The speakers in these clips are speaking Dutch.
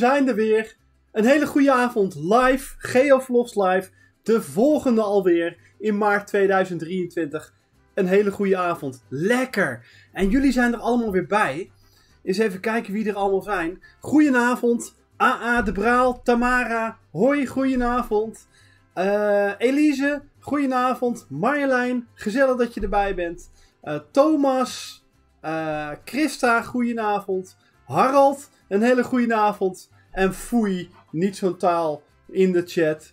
zijn er weer. Een hele goede avond live, GeoVlogs live. De volgende alweer in maart 2023. Een hele goede avond. Lekker! En jullie zijn er allemaal weer bij. Eens even kijken wie er allemaal zijn. Goedenavond. AA de Braal, Tamara. Hoi, goedenavond. Elise, goedenavond. Marjolein, gezellig dat je erbij bent. Thomas, Christa, goedenavond. Harald, een hele goedenavond. En foei, niet zo'n taal in de chat.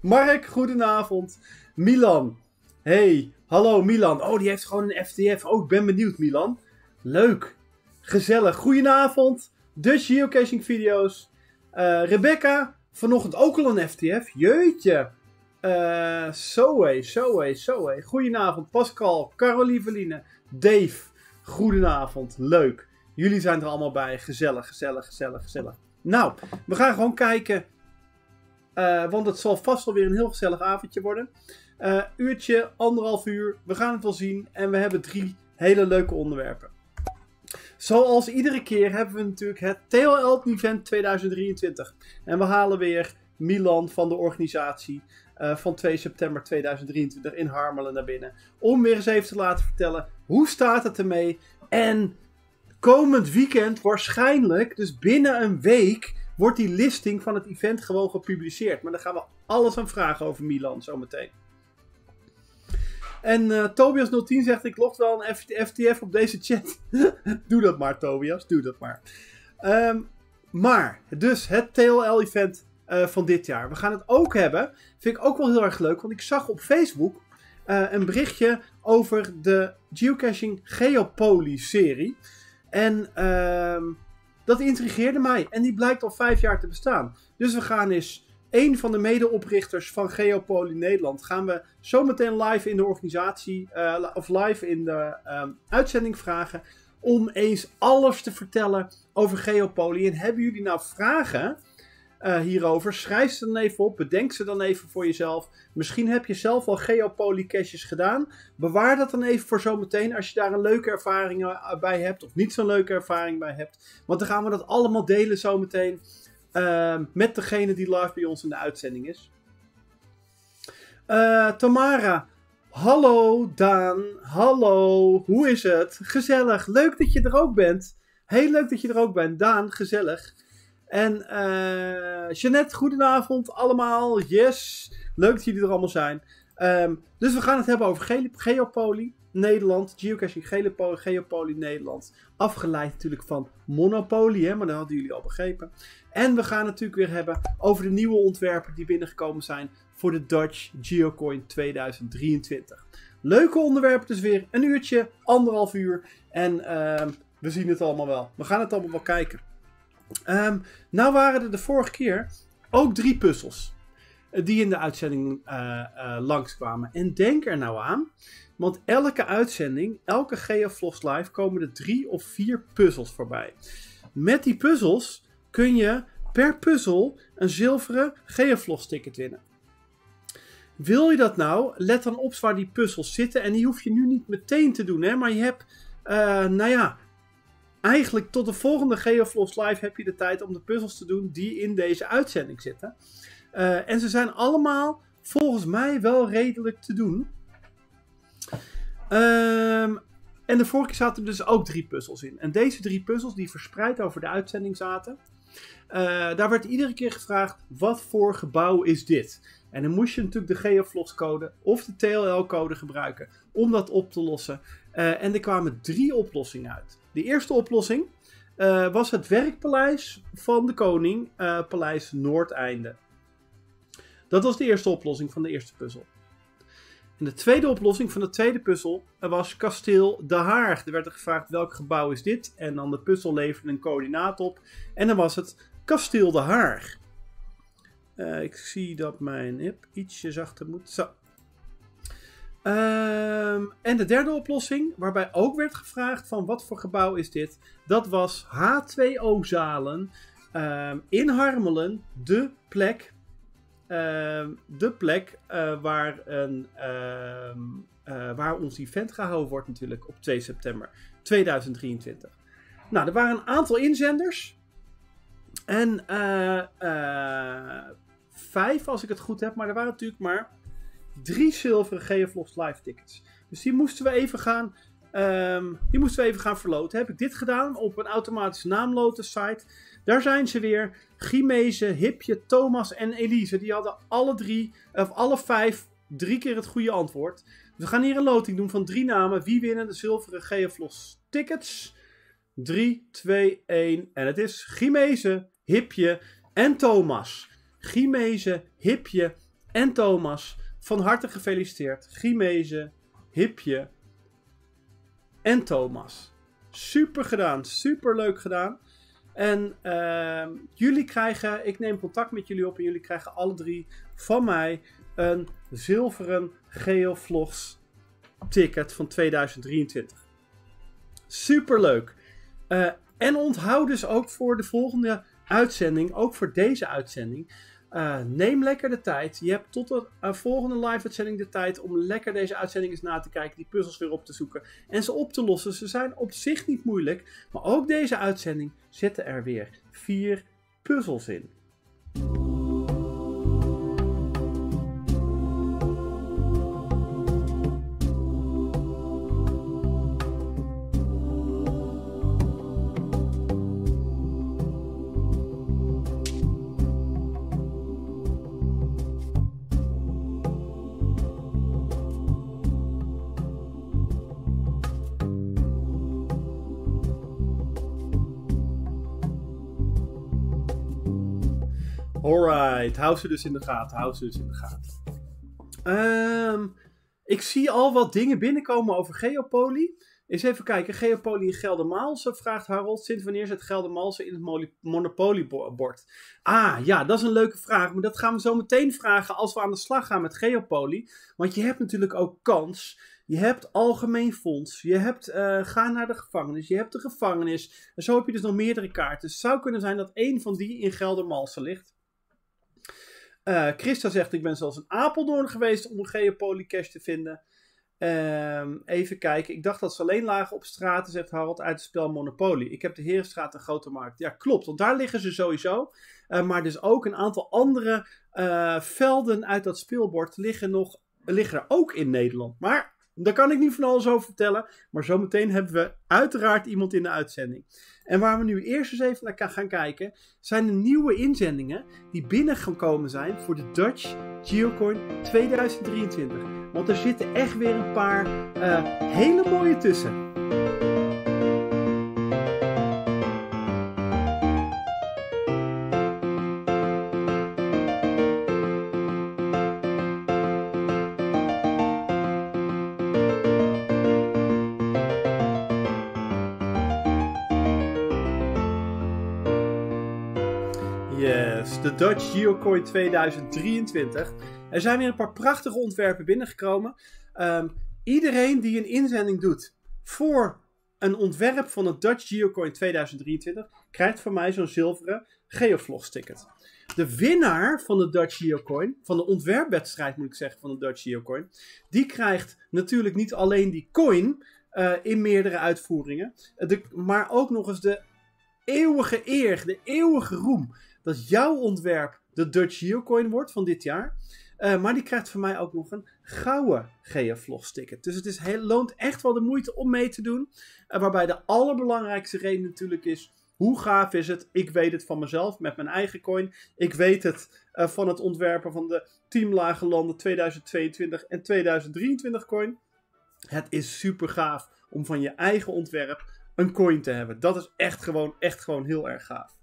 Mark, goedenavond. Milan, hey, hallo Milan. Oh, die heeft gewoon een FTF. Oh, ik ben benieuwd Milan. Leuk, gezellig. Goedenavond, Dutch Geocaching video's. Rebecca, vanochtend ook al een FTF. Jeetje. Zoe. Goedenavond, Pascal, Carolieveline, Dave. Goedenavond, leuk. Jullie zijn er allemaal bij. Gezellig, gezellig, gezellig, gezellig. Nou, we gaan gewoon kijken. Want het zal vast wel weer een heel gezellig avondje worden. Uurtje, anderhalf uur. We gaan het wel zien. En we hebben drie hele leuke onderwerpen. Zoals iedere keer hebben we natuurlijk het TLL Event 2023. En we halen weer Milan van de organisatie van 2 september 2023 in Harmelen naar binnen. Om weer eens even te laten vertellen hoe staat het ermee. En komend weekend waarschijnlijk, dus binnen een week, wordt die listing van het event gewoon gepubliceerd. Maar daar gaan we alles aan vragen over Milan zometeen. En Tobias010 zegt, ik log wel een FTF op deze chat. Doe dat maar Tobias, doe dat maar. Maar, dus het TLL event van dit jaar. We gaan het ook hebben, vind ik ook wel heel erg leuk, want ik zag op Facebook een berichtje over de Geocaching Geopoly serie. En dat intrigeerde mij. En die blijkt al 5 jaar te bestaan. Dus we gaan eens een van de medeoprichters van Geopoly Nederland. Gaan we zometeen live in de organisatie. Of live in de uitzending vragen. Om eens alles te vertellen over Geopoly. En hebben jullie nou vragen hierover? Schrijf ze dan even op. Bedenk ze dan even voor jezelf. Misschien heb je zelf al Geopoly caches gedaan. Bewaar dat dan even voor zometeen als je daar een leuke ervaring bij hebt. Of niet zo'n leuke ervaring bij hebt. Want dan gaan we dat allemaal delen zometeen. Met degene die live bij ons in de uitzending is. Tamara. Hallo Daan. Hallo. Hoe is het? Gezellig. Leuk dat je er ook bent. Heel leuk dat je er ook bent. Daan, gezellig. En Jeanette, goedenavond allemaal. Yes. Leuk dat jullie er allemaal zijn. Dus we gaan het hebben over Geopoly Nederland. Geocaching Geopoly Nederland. Afgeleid natuurlijk van Monopoly, hè, maar dat hadden jullie al begrepen. En we gaan natuurlijk weer hebben over de nieuwe ontwerpen die binnengekomen zijn voor de Dutch Geocoin 2023. Leuke onderwerpen dus weer. Een uurtje, anderhalf uur. En we zien het allemaal wel. We gaan het allemaal wel kijken. Nou waren er de vorige keer ook 3 puzzels die in de uitzending langskwamen. En denk er nou aan, want elke uitzending, elke GeoVlogs Live komen er 3 of 4 puzzels voorbij. Met die puzzels kun je per puzzel een zilveren GeoVlogs ticket winnen. Wil je dat nou? Let dan op waar die puzzels zitten. En die hoef je nu niet meteen te doen, hè? Maar je hebt, nou ja, eigenlijk tot de volgende GeoVlogs Live heb je de tijd om de puzzels te doen die in deze uitzending zitten. En ze zijn allemaal volgens mij wel redelijk te doen. En de vorige keer zaten er dus ook 3 puzzels in. En deze 3 puzzels die verspreid over de uitzending zaten. Daar werd iedere keer gevraagd, wat voor gebouw is dit? En dan moest je natuurlijk de GeoVlogs code of de TLL code gebruiken om dat op te lossen. En er kwamen 3 oplossingen uit. De eerste oplossing was het werkpaleis van de koning, Paleis Noordeinde. Dat was de eerste oplossing van de eerste puzzel. En de tweede oplossing van de tweede puzzel was Kasteel De Haar. Er werd er gevraagd welk gebouw is dit? En dan de puzzel leverde een coördinaat op. En dan was het Kasteel De Haar. Ik zie dat mijn hip ietsje zachter moet. Zo. En de derde oplossing, waarbij ook werd gevraagd van wat voor gebouw is dit? Dat was H2O Zalen in Harmelen, de plek. Waar ons event gehouden wordt natuurlijk op 2 september 2023. Nou, er waren een aantal inzenders. En 5, als ik het goed heb, maar er waren natuurlijk maar 3 zilveren GeoVlogs live tickets. Dus die moesten we even gaan, verloten. Heb ik dit gedaan op een automatische naamloten site. Daar zijn ze weer. Gimeze, Hipje, Thomas en Elise. Die hadden alle 5 3 keer het goede antwoord. Dus we gaan hier een loting doen van 3 namen. Wie winnen de zilveren GeoVlogs tickets? 3, 2, 1. En het is Gimeze, Hipje en Thomas. Gimeze, Hipje en Thomas. Van harte gefeliciteerd. Gimeze, Hipje en Thomas. Super gedaan. Super leuk gedaan. En jullie krijgen, ik neem contact met jullie op en jullie krijgen alle 3 van mij een zilveren GeoVlogs ticket van 2023. Super leuk. En onthoud dus ook voor de volgende uitzending, ook voor deze uitzending, neem lekker de tijd. Je hebt tot de volgende live uitzending de tijd om lekker deze uitzending eens na te kijken, die puzzels weer op te zoeken en ze op te lossen. Ze zijn op zich niet moeilijk, maar ook deze uitzending zitten er weer 4 puzzels in. Alright, hou ze dus in de gaten, hou ze dus in de gaten. Ik zie al wat dingen binnenkomen over Geopoly. Eens even kijken, Geopoly in Geldermalsen, vraagt Harold. Sinds wanneer zit Geldermalsen in het Monopoly-bord? Ah, ja, dat is een leuke vraag. Maar dat gaan we zo meteen vragen als we aan de slag gaan met Geopoly. Want je hebt natuurlijk ook kans. Je hebt algemeen fonds. Je hebt ga naar de gevangenis. Je hebt de gevangenis. En zo heb je dus nog meerdere kaarten. Dus het zou kunnen zijn dat één van die in Geldermalsen ligt. Christa zegt, ik ben zelfs in Apeldoorn geweest om een Geopoly cash te vinden. Even kijken. Ik dacht dat ze alleen lagen op straten, zegt Harold, uit het spel Monopoly. Ik heb de Herenstraat en Grote Markt. Ja, klopt. Want daar liggen ze sowieso. Maar dus ook een aantal andere velden uit dat speelbord liggen er ook in Nederland. Maar daar kan ik niet van alles over vertellen. Maar zometeen hebben we uiteraard iemand in de uitzending. En waar we nu eerst eens even naar gaan kijken, zijn de nieuwe inzendingen die binnengekomen zijn voor de Dutch Geocoin 2023. Want er zitten echt weer een paar hele mooie tussen. De Dutch Geocoin 2023. Er zijn weer een paar prachtige ontwerpen binnengekomen. Iedereen die een inzending doet voor een ontwerp van de Dutch Geocoin 2023 krijgt van mij zo'n zilveren GeoVlogs ticket. De winnaar van de Dutch Geocoin, van de ontwerpwedstrijd moet ik zeggen van de Dutch Geocoin, die krijgt natuurlijk niet alleen die coin in meerdere uitvoeringen, maar ook nog eens de eeuwige eer, de eeuwige roem dat jouw ontwerp de Dutch Geocoin wordt van dit jaar. Maar die krijgt van mij ook nog een gouden GeoVlogs ticket. Dus het is loont echt wel de moeite om mee te doen. Waarbij de allerbelangrijkste reden natuurlijk is, hoe gaaf is het? Ik weet het van mezelf met mijn eigen coin. Ik weet het van het ontwerpen van de Team Lage Landen 2022 en 2023 coin. Het is super gaaf om van je eigen ontwerp een coin te hebben. Dat is echt gewoon heel erg gaaf.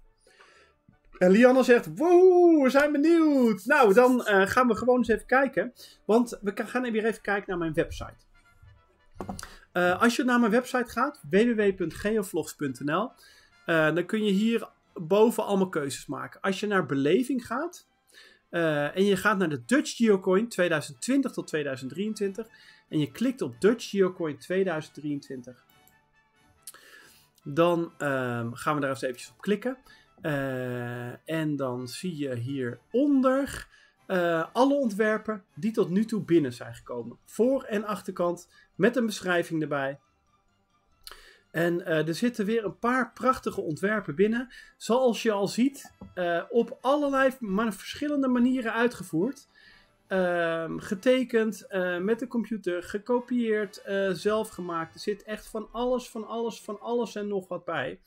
En Lianne zegt, woe, we zijn benieuwd. Nou, dan gaan we gewoon eens even kijken. Want we gaan weer even kijken naar mijn website. Als je naar mijn website gaat, www.geovlogs.nl, dan kun je hier boven allemaal keuzes maken. Als je naar beleving gaat en je gaat naar de Dutch Geocoin 2020 tot 2023 en je klikt op Dutch Geocoin 2023, dan gaan we daar eens eventjes op klikken. En dan zie je hieronder alle ontwerpen die tot nu toe binnen zijn gekomen. Voor- en achterkant met een beschrijving erbij. En er zitten weer een paar prachtige ontwerpen binnen. Zoals je al ziet, op allerlei verschillende manieren uitgevoerd. Getekend, met de computer, gekopieerd, zelf gemaakt. Er zit echt van alles en nog wat bij.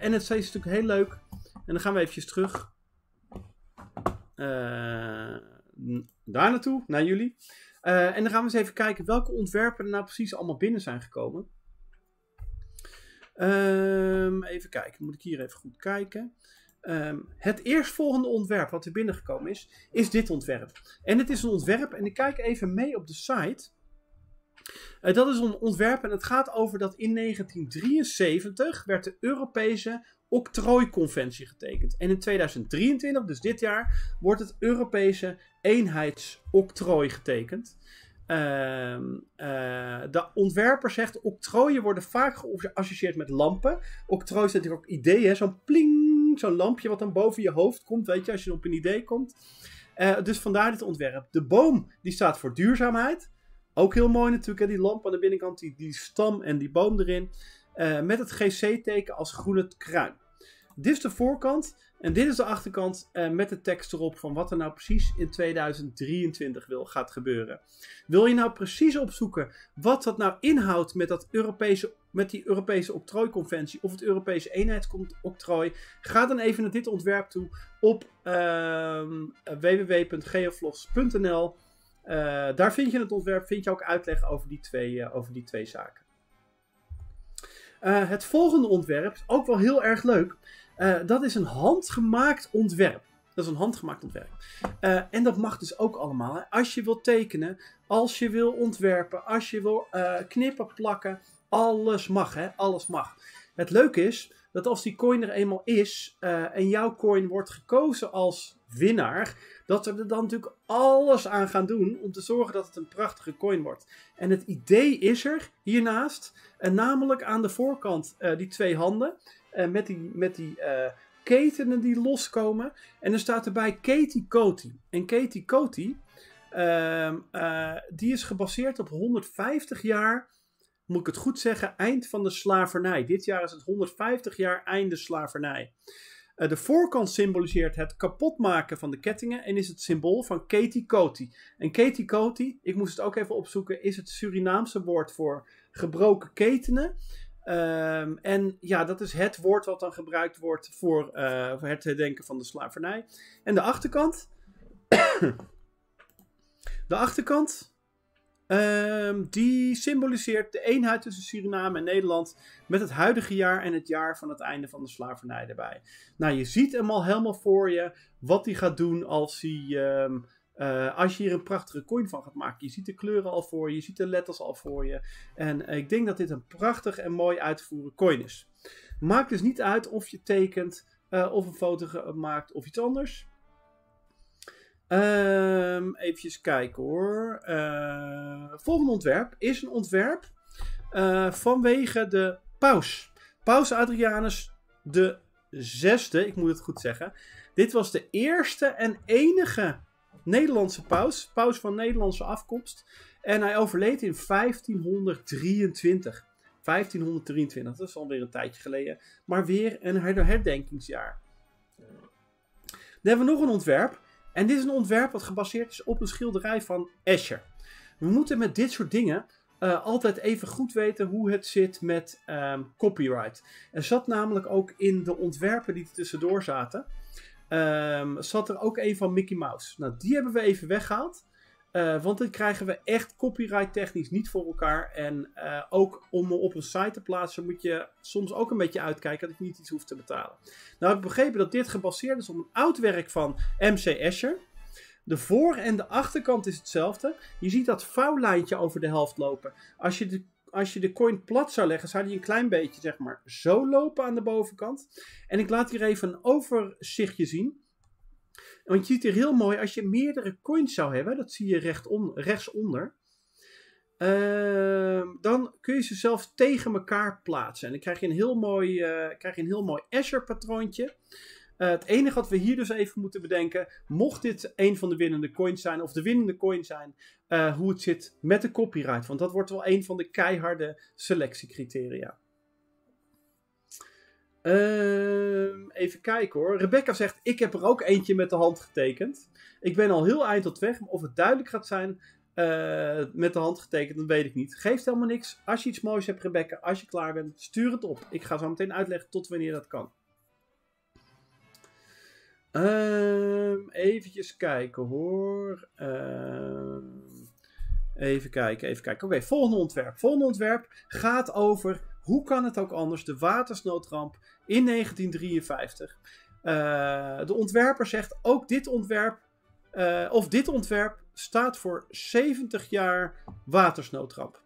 En het is natuurlijk heel leuk. En dan gaan we eventjes terug. Daar naartoe, naar jullie. En dan gaan we eens even kijken welke ontwerpen er nou precies allemaal binnen zijn gekomen. Even kijken, moet ik hier even goed kijken. Het eerstvolgende ontwerp wat er binnengekomen is dit ontwerp. En het is een ontwerp, en ik kijk even mee op de site. Dat is een ontwerp en het gaat over dat in 1973 werd de Europese octrooiconventie getekend. En in 2023, dus dit jaar, wordt het Europese eenheidsoctrooi getekend. De ontwerper zegt, octrooien worden vaak geassocieerd met lampen. Octrooi is natuurlijk ook ideeën, zo'n pling, zo'n lampje wat dan boven je hoofd komt, weet je, als je op een idee komt. Dus vandaar dit ontwerp. De boom, die staat voor duurzaamheid. Ook heel mooi natuurlijk, hè? Die lamp aan de binnenkant, die stam en die boom erin. Met het GC-teken als groene kruin. Dit is de voorkant en dit is de achterkant met de tekst erop van wat er nou precies in 2023 gaat gebeuren. Wil je nou precies opzoeken wat dat nou inhoudt met die Europese octrooiconventie of het Europese eenheidsoctrooi? Ga dan even naar dit ontwerp toe op www.geovlogs.nl. Daar vind je het ontwerp, vind je ook uitleg over die twee zaken. Het volgende ontwerp is ook wel heel erg leuk. Dat is een handgemaakt ontwerp. En dat mag dus ook allemaal. Hè. Als je wil tekenen, als je wil ontwerpen, als je wil knippen, plakken. Alles mag, hè. Alles mag. Het leuke is dat als die coin er eenmaal is en jouw coin wordt gekozen als winnaar, dat we er dan natuurlijk alles aan gaan doen om te zorgen dat het een prachtige coin wordt. En het idee is er hiernaast, en namelijk aan de voorkant die twee handen met die ketenen die loskomen. En er staat erbij Keti Koti. En Keti Koti, die is gebaseerd op 150 jaar, moet ik het goed zeggen, eind van de slavernij. Dit jaar is het 150 jaar einde slavernij. De voorkant symboliseert het kapotmaken van de kettingen en is het symbool van Keti Koti. En Keti Koti, ik moest het ook even opzoeken, is het Surinaamse woord voor gebroken ketenen. En ja, dat is het woord wat dan gebruikt wordt voor het herdenken van de slavernij. En de achterkant. Die symboliseert de eenheid tussen Suriname en Nederland met het huidige jaar en het jaar van het einde van de slavernij erbij. Nou, je ziet hem al helemaal voor je wat hij gaat doen als je hier een prachtige coin van gaat maken. Je ziet de kleuren al voor je, je ziet de letters al voor je. En ik denk dat dit een prachtig en mooi uit te voeren coin is. Maakt dus niet uit of je tekent of een foto maakt of iets anders. Even kijken hoor. Volgende ontwerp is een ontwerp vanwege de paus. Paus Adrianus VI, ik moet het goed zeggen. Dit was de eerste en enige Nederlandse paus. Paus van Nederlandse afkomst. En hij overleed in 1523. 1523, dat is alweer een tijdje geleden. Maar weer een herdenkingsjaar. Dan hebben we nog een ontwerp. En dit is een ontwerp wat gebaseerd is op een schilderij van Escher. We moeten met dit soort dingen altijd even goed weten hoe het zit met copyright. Er zat namelijk ook in de ontwerpen die er tussendoor zaten, zat er ook een van Mickey Mouse. Nou, die hebben we even weggehaald, want dit krijgen we echt copyright technisch niet voor elkaar. En ook om op een site te plaatsen moet je soms ook een beetje uitkijken dat je niet iets hoeft te betalen. Nou, ik heb begrepen dat dit gebaseerd is op een oud werk van MC Escher. De voor- en de achterkant is hetzelfde. Je ziet dat vouwlijntje over de helft lopen. Als je de coin plat zou leggen, zou die een klein beetje, zeg maar, zo lopen aan de bovenkant. En ik laat hier even een overzichtje zien. Want je ziet hier heel mooi, als je meerdere coins zou hebben, dat zie je rechtsonder. Dan kun je ze zelfs tegen elkaar plaatsen. En dan krijg je een heel mooi Escher patroontje. Het enige wat we hier dus even moeten bedenken, mocht dit een van de winnende coins zijn, of de winnende coin zijn, hoe het zit met de copyright. Want dat wordt wel een van de keiharde selectiecriteria. Even kijken hoor. Rebecca zegt, ik heb er ook eentje met de hand getekend. Ik ben al heel eind tot weg. Maar of het duidelijk gaat zijn met de hand getekend, dat weet ik niet. Geeft helemaal niks. Als je iets moois hebt, Rebecca, als je klaar bent, stuur het op. Ik ga zo meteen uitleggen tot wanneer dat kan. Eventjes kijken hoor. Even kijken. Oké, volgende ontwerp. Volgende ontwerp gaat over, hoe kan het ook anders, de watersnoodramp in 1953. De ontwerper zegt ook dit ontwerp, dit ontwerp staat voor 70 jaar watersnoodramp.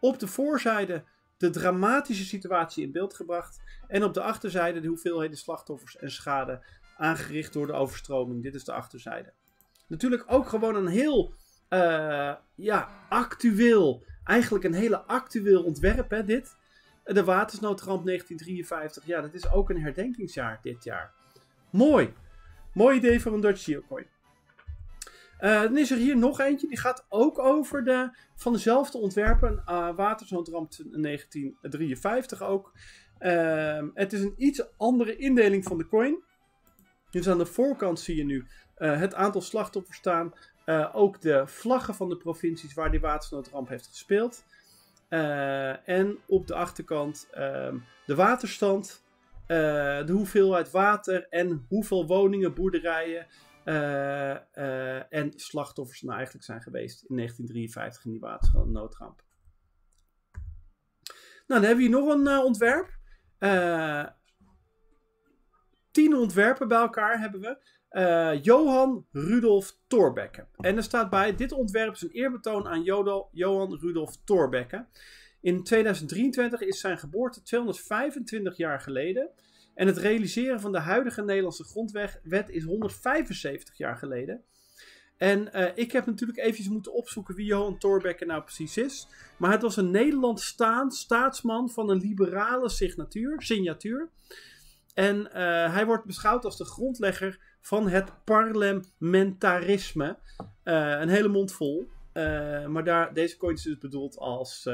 Op de voorzijde de dramatische situatie in beeld gebracht en op de achterzijde de hoeveelheden slachtoffers en schade aangericht door de overstroming. Dit is de achterzijde. Natuurlijk ook gewoon een heel actueel, eigenlijk een hele actueel ontwerp, hè, dit. De watersnoodramp 1953. Ja, dat is ook een herdenkingsjaar dit jaar. Mooi. Mooi idee voor een Dutch Geocoin. Dan is er hier nog eentje. Die gaat ook over van dezelfde ontwerpen. Watersnoodramp 1953 ook. Het is een iets andere indeling van de coin. Dus aan de voorkant zie je nu het aantal slachtoffers staan. Ook de vlaggen van de provincies waar die watersnoodramp heeft gespeeld. En op de achterkant de waterstand, de hoeveelheid water en hoeveel woningen, boerderijen en slachtoffers nou eigenlijk zijn geweest in 1953 in die watersnoodramp. Nou, dan hebben we hier nog een ontwerp. 10 ontwerpen bij elkaar hebben we. Johan Rudolf Thorbecke. En er staat bij, dit ontwerp is een eerbetoon aan Johan Rudolf Thorbecke. In 2023 is zijn geboorte 225 jaar geleden. En het realiseren van de huidige Nederlandse grondwet is 175 jaar geleden. En ik heb natuurlijk eventjes moeten opzoeken wie Johan Thorbecke nou precies is. Maar het was een Nederlands staatsman van een liberale signatuur. En hij wordt beschouwd als de grondlegger van het parlementarisme. Een hele mond vol. Maar deze coin is dus bedoeld als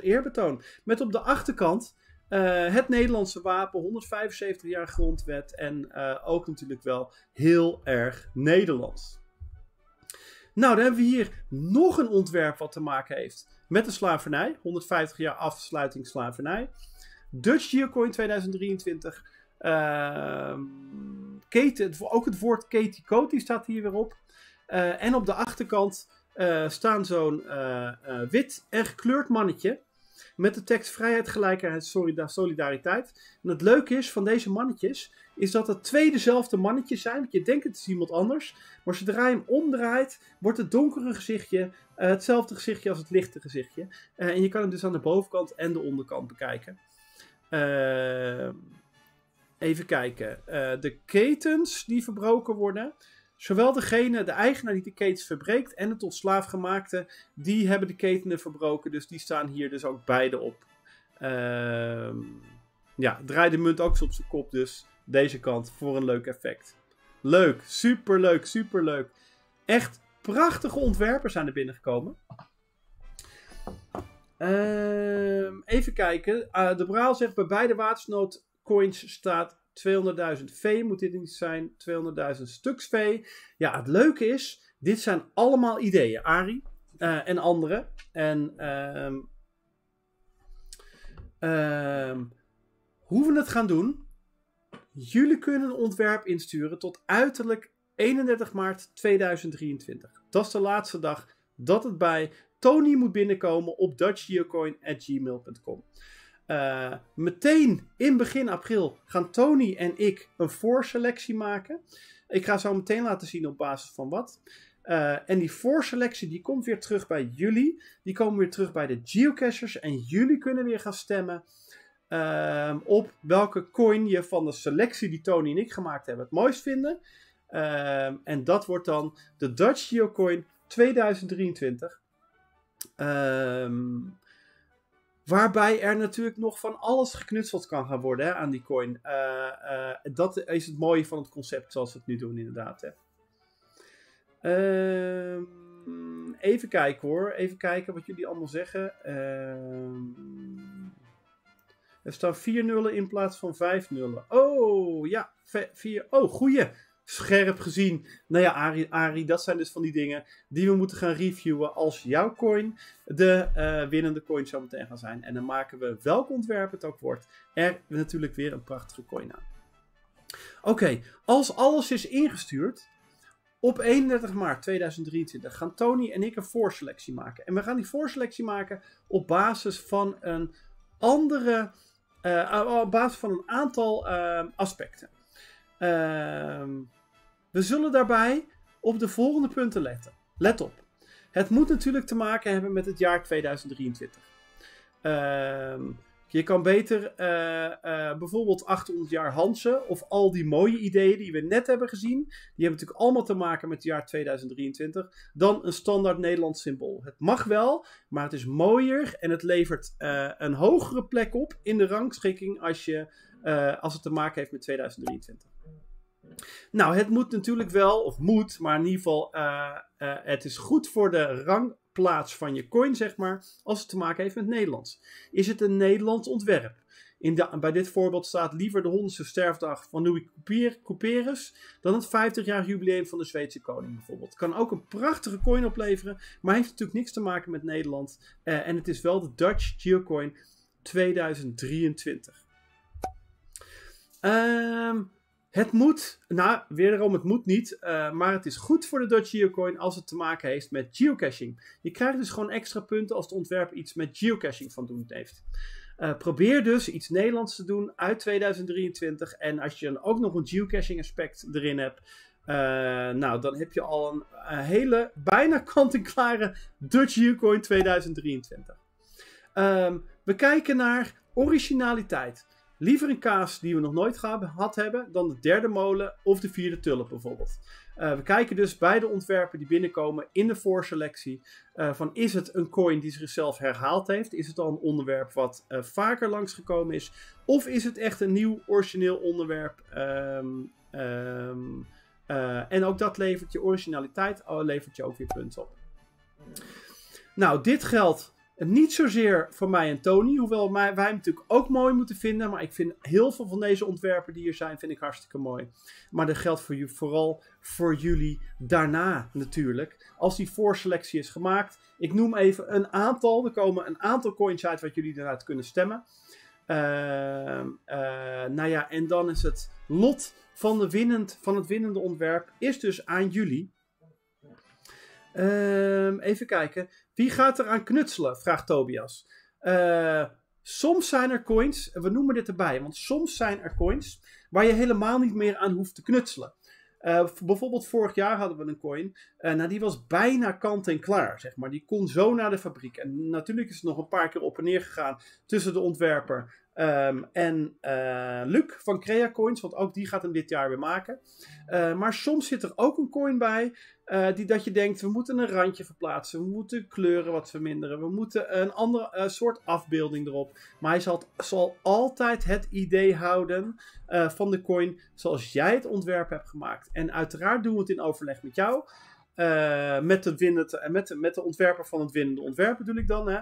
eerbetoon. Met op de achterkant het Nederlandse wapen, 175 jaar grondwet. En ook natuurlijk wel heel erg Nederlands. Nou, dan hebben we hier nog een ontwerp wat te maken heeft met de slavernij. 150 jaar afsluiting slavernij. Dutch Geocoin 2023. Ook het woord Keti Koti staat hier weer op. En op de achterkant staan zo'n wit en gekleurd mannetje. Met de tekst vrijheid, gelijkheid, solidariteit. En het leuke is van deze mannetjes, is dat het twee dezelfde mannetjes zijn. Want je denkt het is iemand anders. Maar zodra je hem omdraait, wordt het donkere gezichtje hetzelfde gezichtje als het lichte gezichtje. En je kan hem dus aan de bovenkant en de onderkant bekijken. Even kijken. De ketens die verbroken worden. Zowel de eigenaar die de ketens verbreekt en de tot slaaf gemaakte, die hebben de ketenen verbroken. Dus die staan hier dus ook beide op. Draai de munt ook zo op zijn kop. Dus deze kant voor een leuk effect. Leuk. Superleuk. Superleuk. Echt prachtige ontwerpen zijn er binnengekomen. Even kijken. De Braal zegt bij beide watersnood coins staat 200.000 V, moet dit niet zijn, 200.000 stuks V. Ja, het leuke is, dit zijn allemaal ideeën, Arie en anderen. En hoe we het gaan doen, jullie kunnen een ontwerp insturen tot uiterlijk 31 maart 2023. Dat is de laatste dag dat het bij Tony moet binnenkomen op dutchgeocoin@gmail.com. Meteen in begin april gaan Tony en ik een voorselectie maken. Ik ga zo meteen laten zien op basis van wat. En die voorselectie die komt weer terug bij jullie. Die komen weer terug bij de geocachers. En jullie kunnen weer gaan stemmen op welke coin je van de selectie die Tony en ik gemaakt hebben het mooist vinden. En dat wordt dan de Dutch Geocoin 2023. Waarbij er natuurlijk nog van alles geknutseld kan gaan worden hè, aan die coin. Dat is het mooie van het concept zoals we het nu doen inderdaad. Hè. Even kijken hoor. Even kijken wat jullie allemaal zeggen. Er staan 4 nullen in plaats van 5 nullen. Oh, ja, 4. Oh, goeie. Scherp gezien. Nou ja, Arie, dat zijn dus van die dingen die we moeten gaan reviewen als jouw coin de winnende coin zo meteen gaan zijn. En dan maken we, welk ontwerp het ook wordt, er natuurlijk weer een prachtige coin aan. Oké, als alles is ingestuurd, op 31 maart 2023 gaan Tony en ik een voorselectie maken. En we gaan die voorselectie maken op basis van een op basis van een aantal aspecten. We zullen daarbij op de volgende punten letten. Let op. Het moet natuurlijk te maken hebben met het jaar 2023. Je kan beter bijvoorbeeld 800 jaar Hansen of al die mooie ideeën die we net hebben gezien. Die hebben natuurlijk allemaal te maken met het jaar 2023. Dan een standaard Nederlands symbool. Het mag wel, maar het is mooier en het levert een hogere plek op in de rangschikking als het te maken heeft met 2023. Nou, het moet natuurlijk wel, of moet, maar in ieder geval, het is goed voor de rangplaats van je coin, zeg maar, als het te maken heeft met Nederlands. Is het een Nederlands ontwerp? Bij dit voorbeeld staat liever de 100ste sterfdag van Louis Couperus dan het 50-jarig jubileum van de Zweedse koning bijvoorbeeld. Kan ook een prachtige coin opleveren, maar heeft natuurlijk niks te maken met Nederland. En het is wel de Dutch Geocoin 2023. Het moet, nou, wederom, het moet niet, maar het is goed voor de Dutch Geocoin als het te maken heeft met geocaching. Je krijgt dus gewoon extra punten als het ontwerp iets met geocaching van doen heeft. Probeer dus iets Nederlands te doen uit 2023 en als je dan ook nog een geocaching aspect erin hebt, nou, dan heb je al een hele bijna kant-en-klare Dutch Geocoin 2023. We kijken naar originaliteit. Liever een kaas die we nog nooit gehad hebben dan de derde molen of de vierde tulp bijvoorbeeld. We kijken dus bij de ontwerpen die binnenkomen in de voorselectie van is het een coin die zichzelf herhaald heeft? Is het al een onderwerp wat vaker langsgekomen is? Of is het echt een nieuw origineel onderwerp? En ook dat levert je originaliteit, levert je ook weer punten op. Nou, dit geldt niet zozeer voor mij en Tony, hoewel wij hem natuurlijk ook mooi moeten vinden. Maar ik vind heel veel van deze ontwerpen die hier zijn, vind ik hartstikke mooi. Maar dat geldt voor vooral voor jullie daarna natuurlijk. Als die voorselectie is gemaakt. Ik noem even een aantal. Er komen een aantal coins uit wat jullie daaruit kunnen stemmen. Nou ja, en dan is het lot van, het winnende ontwerp is dus aan jullie. Even kijken. Wie gaat eraan knutselen? Vraagt Tobias. Soms zijn er coins, we noemen dit erbij, want soms zijn er coins waar je helemaal niet meer aan hoeft te knutselen. Bijvoorbeeld vorig jaar hadden we een coin, nou die was bijna kant en klaar, zeg maar. Die kon zo naar de fabriek. En natuurlijk is het nog een paar keer op en neer gegaan tussen de ontwerper en Luc van Creacoins, want ook die gaat hem dit jaar weer maken. Maar soms zit er ook een coin bij die dat je denkt, we moeten een randje verplaatsen, we moeten kleuren wat verminderen, we moeten een andere soort afbeelding erop. Maar hij zal altijd het idee houden van de coin zoals jij het ontwerp hebt gemaakt. En uiteraard doen we het in overleg met jou, met de ontwerper van het winnende ontwerp bedoel ik dan, hè.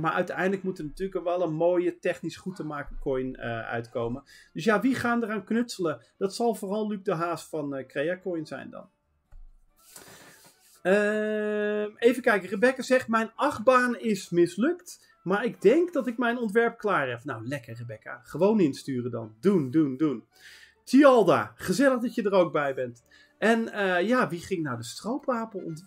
Maar uiteindelijk moet er natuurlijk wel een mooie, technisch goed te maken coin uitkomen. Dus ja, wie gaan eraan knutselen? Dat zal vooral Luc de Haas van Creacoin zijn dan. Even kijken, Rebecca zegt, mijn achtbaan is mislukt, maar ik denk dat ik mijn ontwerp klaar heb. Nou, lekker Rebecca. Gewoon insturen dan. Doen. Tialda, gezellig dat je er ook bij bent. En ja, wie ging nou de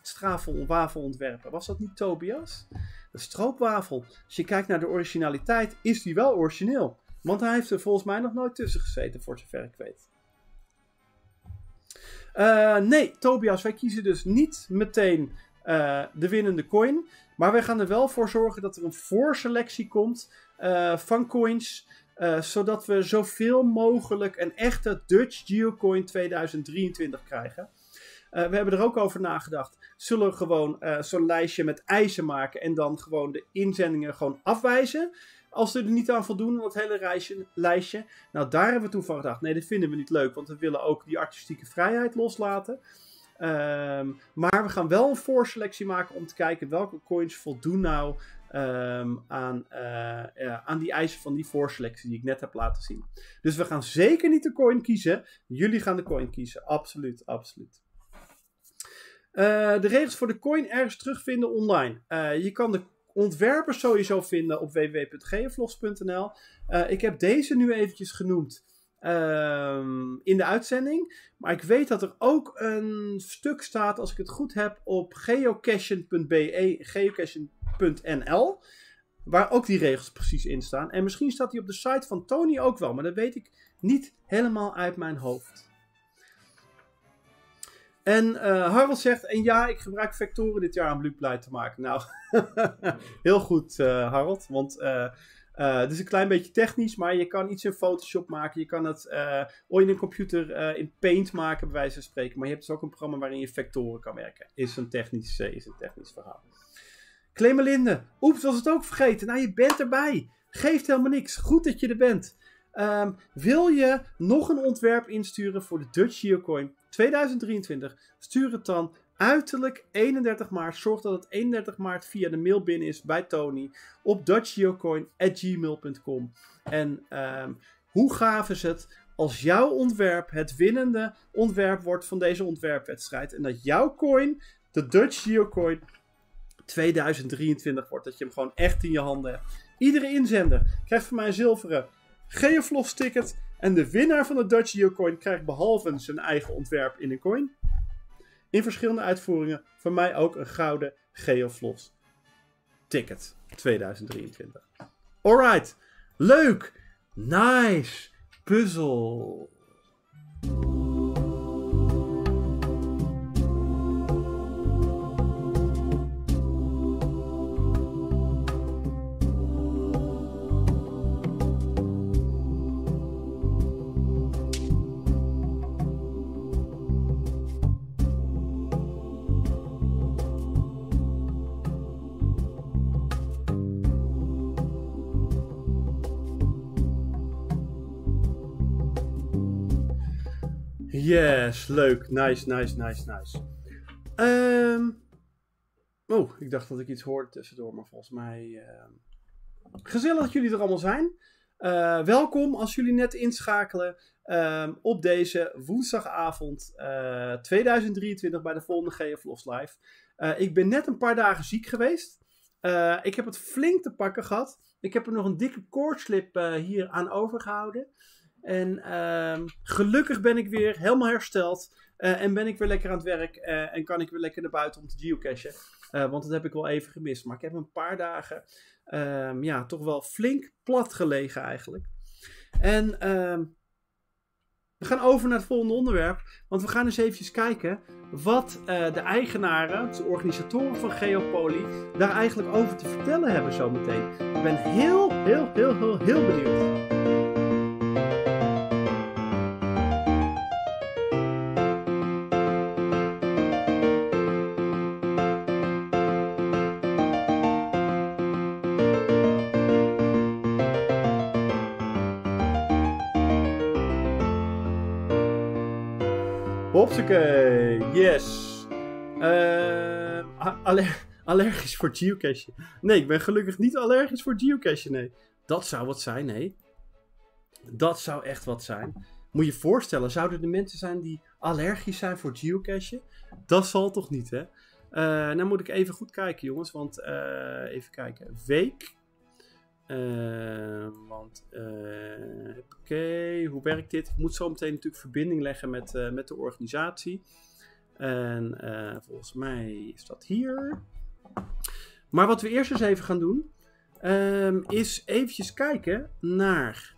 stroopwafel ontwerpen? Was dat niet Tobias? De stroopwafel, als je kijkt naar de originaliteit, is die wel origineel. Want hij heeft er volgens mij nog nooit tussen gezeten, voor zover ik weet. Nee, Tobias, wij kiezen dus niet meteen de winnende coin. Maar wij gaan er wel voor zorgen dat er een voorselectie komt van coins. Zodat we zoveel mogelijk een echte Dutch Geocoin 2023 krijgen. We hebben er ook over nagedacht. Zullen we gewoon zo'n lijstje met eisen maken en dan gewoon de inzendingen gewoon afwijzen? Als ze er niet aan voldoen, dat hele lijstje. Nou, daar hebben we toen van gedacht. Nee, dat vinden we niet leuk, want we willen ook die artistieke vrijheid loslaten. Maar we gaan wel een voorselectie maken om te kijken welke coins voldoen nou aan die eisen van die voorselectie die ik net heb laten zien. Dus we gaan zeker niet de coin kiezen. Jullie gaan de coin kiezen. Absoluut, absoluut. De regels voor de coin ergens terugvinden online. Je kan de ontwerpers sowieso vinden op www.geovlogs.nl. Ik heb deze nu eventjes genoemd in de uitzending. Maar ik weet dat er ook een stuk staat, als ik het goed heb, op geocachen.be, geocachen.nl. Waar ook die regels precies in staan. En misschien staat die op de site van Tony ook wel. Maar dat weet ik niet helemaal uit mijn hoofd. En Harold zegt, en ja, ik gebruik vectoren dit jaar om Luc blij te maken. Nou, heel goed Harold, want het is een klein beetje technisch, maar je kan iets in Photoshop maken. Je kan het in een computer in Paint maken, bij wijze van spreken. Maar je hebt dus ook een programma waarin je vectoren kan werken. Is een technisch verhaal. Clemelinde, oeps, was het ook vergeten. Nou, je bent erbij. Geeft helemaal niks. Goed dat je er bent. Wil je nog een ontwerp insturen voor de Dutch Geocoin 2023? Stuur het dan uiterlijk 31 maart. Zorg dat het 31 maart via de mail binnen is bij Tony op dutchgeocoin@gmail.com. En hoe gaaf is het als jouw ontwerp het winnende ontwerp wordt van deze ontwerpwedstrijd en dat jouw coin de Dutch Geocoin 2023 wordt, dat je hem gewoon echt in je handen hebt. Iedere inzender krijgt van mij een zilveren GeoVlogs ticket. En de winnaar van de Dutch Geocoin krijgt behalve zijn eigen ontwerp in een coin, in verschillende uitvoeringen, van mij ook een gouden GeoVlogs ticket 2023. Alright. Leuk. Nice. Puzzel. Yes, leuk. Nice, nice, nice, nice. Ik dacht dat ik iets hoorde tussendoor, maar volgens mij... Gezellig dat jullie er allemaal zijn. Welkom als jullie net inschakelen op deze woensdagavond 2023 bij de volgende GeoVlogs Live. Ik ben net een paar dagen ziek geweest. Ik heb het flink te pakken gehad. Ik heb er nog een dikke koortslip hier aan overgehouden. En gelukkig ben ik weer helemaal hersteld en ben ik weer lekker aan het werk en kan ik weer lekker naar buiten om te geocachen. Want dat heb ik wel even gemist, maar ik heb een paar dagen toch wel flink plat gelegen eigenlijk. En we gaan over naar het volgende onderwerp, want we gaan eens eventjes kijken wat de eigenaren, de organisatoren van Geopoly, daar eigenlijk over te vertellen hebben zometeen. Ik ben heel benieuwd. Hopsakee, yes. Allergisch voor geocachen. Nee, ik ben gelukkig niet allergisch voor geocachen, nee. Dat zou wat zijn, nee. Dat zou echt wat zijn. Moet je je voorstellen, zouden er mensen zijn die allergisch zijn voor geocachen? Dat zal toch niet, hè? Nou moet ik even goed kijken, jongens, want even kijken. Week. Hoe werkt dit? Ik moet zo meteen natuurlijk verbinding leggen met de organisatie. En volgens mij is dat hier. Maar wat we eerst eens even gaan doen, is eventjes kijken naar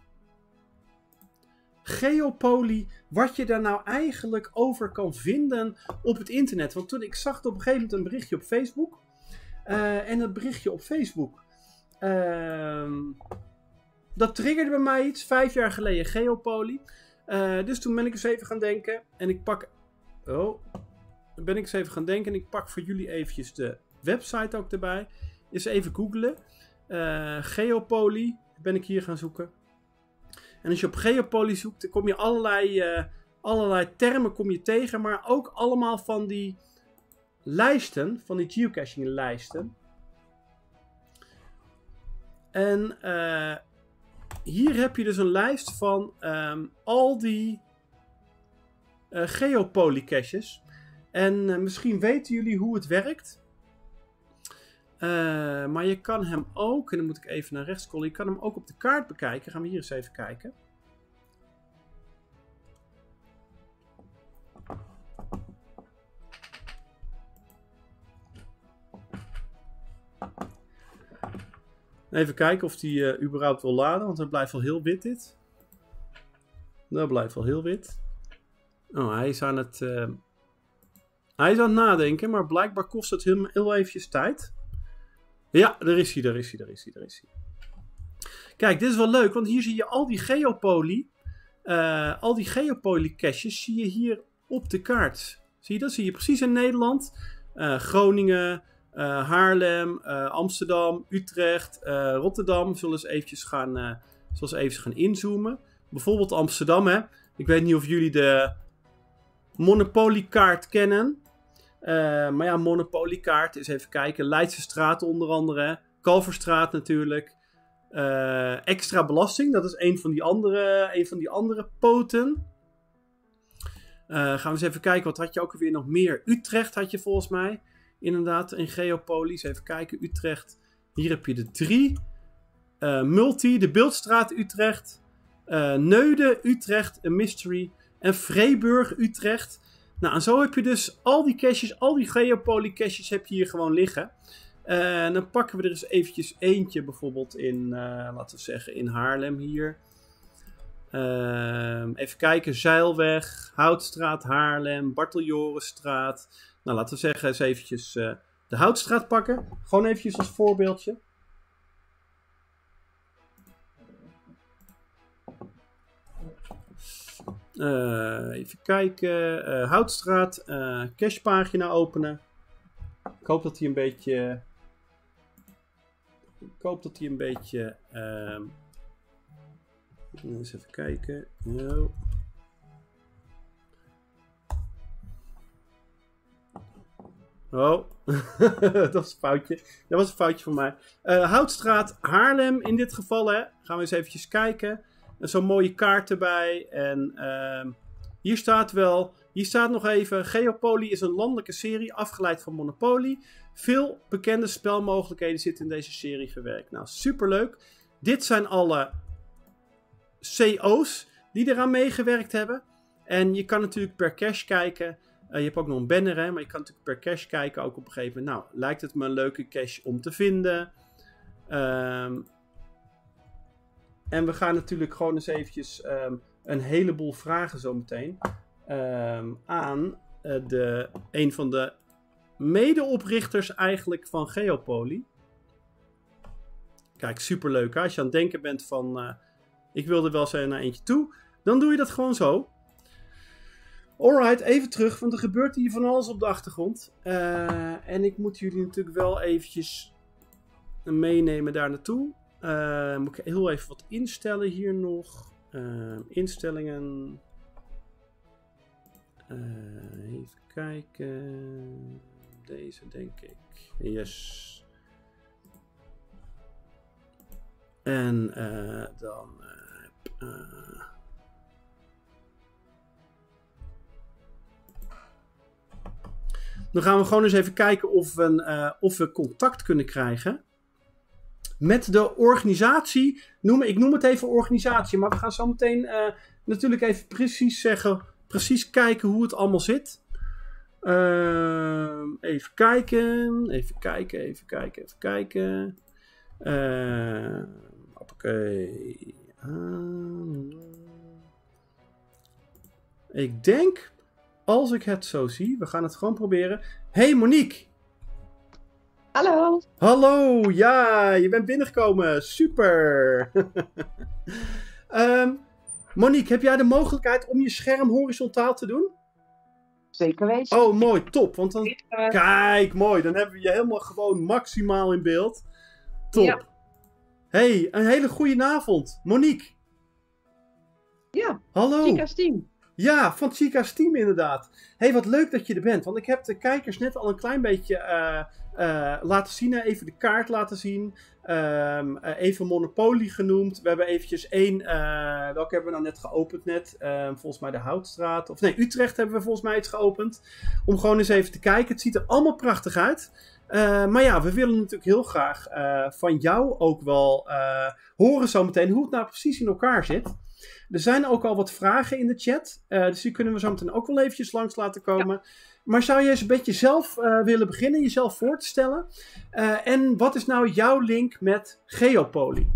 Geopoly, wat je daar nou eigenlijk over kan vinden op het internet. Want toen ik zag op een gegeven moment een berichtje op Facebook. En dat berichtje op Facebook, dat triggerde bij mij iets, 5 jaar geleden, Geopoly. Dus toen ben ik eens even gaan denken en ik pak... voor jullie eventjes de website ook erbij. Eens even googlen. Geopoly ben ik hier gaan zoeken. En als je op Geopoly zoekt, dan kom je allerlei termen kom je tegen, maar ook allemaal van die lijsten, van die geocaching lijsten. En hier heb je dus een lijst van al die Geopoly caches. En misschien weten jullie hoe het werkt. Maar je kan hem ook, en dan moet ik even naar rechts scrollen, je kan hem ook op de kaart bekijken. Gaan we hier eens even kijken. Even kijken of die überhaupt wil laden, want hij blijft wel heel wit dit. Dat blijft wel heel wit. Oh, hij is aan het nadenken, maar blijkbaar kost het hem heel eventjes tijd. Ja, daar is hij. Kijk, dit is wel leuk, want hier zie je al die Geopoly. Al die Geopoly caches zie je hier op de kaart. Zie je dat? Zie je precies in Nederland. Groningen, Haarlem, Amsterdam, Utrecht, Rotterdam. Zullen we eens even gaan inzoomen. Bijvoorbeeld Amsterdam, hè. Ik weet niet of jullie de Monopoly kaart kennen. Maar ja, Monopoly kaart is even kijken. Leidse straat onder andere. Kalverstraat natuurlijk. Extra belasting, dat is een van die andere poten. Gaan we eens even kijken, wat had je ook weer nog meer? Utrecht had je volgens mij. Inderdaad, in Geopoly. Even kijken, Utrecht. Hier heb je de 3. Multi, de Beeldstraat Utrecht. Neude, Utrecht, een mystery. En Vreeburg, Utrecht. Nou, en zo heb je dus al die caches, al die Geopoly caches heb je hier gewoon liggen. En dan pakken we er eens eventjes eentje bijvoorbeeld in, laten we zeggen, in Haarlem hier. Even kijken, Zeilweg, Houtstraat, Haarlem, Barteljorenstraat. Nou, laten we zeggen eens eventjes de Houtstraat pakken. Gewoon eventjes als voorbeeldje. Even kijken, Houtstraat, cachepagina openen. Ik hoop dat hij een beetje... Eens even kijken. Yo. Oh, dat was een foutje. Dat was een foutje van mij. Houtstraat, Haarlem in dit geval, hè. Gaan we eens eventjes kijken. Zo'n mooie kaart erbij. En hier staat wel... Hier staat nog even... Geopoly is een landelijke serie, afgeleid van Monopoly. Veel bekende spelmogelijkheden zitten in deze serie verwerkt. Nou, superleuk. Dit zijn alle CO's die eraan meegewerkt hebben. En je kan natuurlijk per cache kijken. Je hebt ook nog een banner, hè, maar je kan natuurlijk per cache kijken. Ook op een gegeven moment, nou, lijkt het me een leuke cache om te vinden. En we gaan natuurlijk gewoon eens eventjes een heleboel vragen zometeen aan een van de medeoprichters eigenlijk van Geopoly. Kijk, superleuk. Hè? Als je aan het denken bent van ik wil er wel eens naar eentje toe, dan doe je dat gewoon zo. Alright, even terug, want er gebeurt hier van alles op de achtergrond. En ik moet jullie natuurlijk wel eventjes meenemen daar naartoe. Moet ik heel even wat instellen hier nog. Instellingen. Even kijken. Deze denk ik. Yes. En dan... Dan gaan we gewoon eens even kijken of we contact kunnen krijgen met de organisatie. Ik noem het even organisatie, maar we gaan zo meteen natuurlijk even precies kijken hoe het allemaal zit. Even kijken. Oké. Ik denk... Als ik het zo zie, we gaan het gewoon proberen. Hey Monique! Hallo! Hallo, ja, je bent binnengekomen. Super! Monique, heb jij de mogelijkheid om je scherm horizontaal te doen? Zeker weten. Oh, mooi, top. Want dan... Kijk, mooi, dan hebben we je helemaal gewoon maximaal in beeld. Top. Ja. Hey, een hele goede avond. Monique! Ja, hallo! Chica's Team. Ja, van Chica's Team inderdaad. Hé, hey, wat leuk dat je er bent. Want ik heb de kijkers net al een klein beetje laten zien. Even de kaart laten zien. Even Monopoly genoemd. We hebben eventjes één... welke hebben we nou net geopend net? Volgens mij de Houtstraat. Of nee, Utrecht hebben we volgens mij iets geopend. Om gewoon eens even te kijken. Het ziet er allemaal prachtig uit. Maar ja, we willen natuurlijk heel graag van jou ook wel horen zometeen hoe het nou precies in elkaar zit. Er zijn ook al wat vragen in de chat, dus die kunnen we zo meteen ook wel eventjes langs laten komen. Ja. Maar zou je eens een beetje zelf willen beginnen, jezelf voor te stellen? En wat is nou jouw link met Geopoly?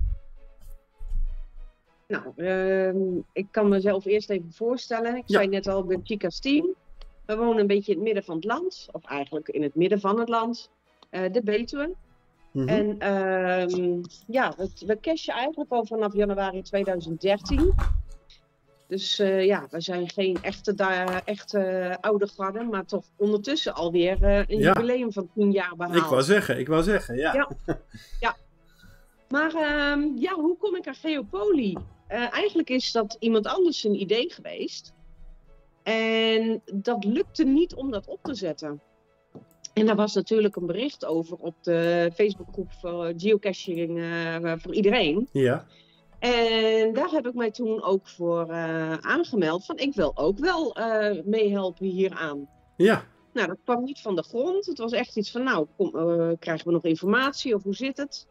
Nou, ik kan mezelf eerst even voorstellen. Ik zei net al, ik ben Chica's Team. We wonen een beetje in het midden van het land, of eigenlijk in het midden van het land, de Betuwe. En ja, we cashen eigenlijk al vanaf januari 2013. Dus ja, we zijn geen echte oude garde, maar toch ondertussen alweer een jubileum van 10 jaar behaald. Ik wou zeggen, ja. Ja. Maar ja, hoe kom ik aan Geopoly? Eigenlijk is dat iemand anders een idee geweest. En dat lukte niet om dat op te zetten. En daar was natuurlijk een bericht over op de Facebookgroep voor geocaching voor iedereen. Ja. En daar heb ik mij toen ook voor aangemeld van ik wil ook wel meehelpen hieraan. Ja. Nou, dat kwam niet van de grond. Het was echt iets van nou, krijgen we nog informatie of hoe zit het?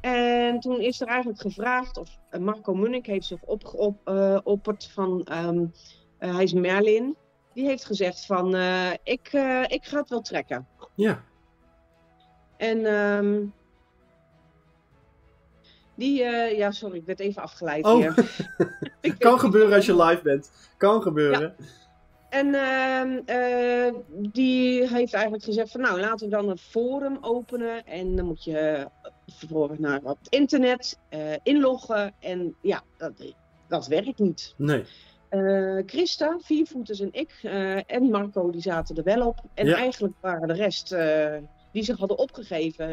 En toen is er eigenlijk gevraagd of Marco Munnik heeft zich opgeopperd van hij is Merlin. Die heeft gezegd van, ik ga het wel trekken. Ja. En ja, sorry, ik werd even afgeleid hier. Kan gebeuren als je live bent. Kan gebeuren. Ja. En die heeft eigenlijk gezegd van, nou, laten we dan een forum openen. En dan moet je vervolgens naar op het internet inloggen. En ja, dat werkt niet. Nee. Christa, Viervoeters en ik en Marco, die zaten er wel op. En eigenlijk waren de rest die zich hadden opgegeven,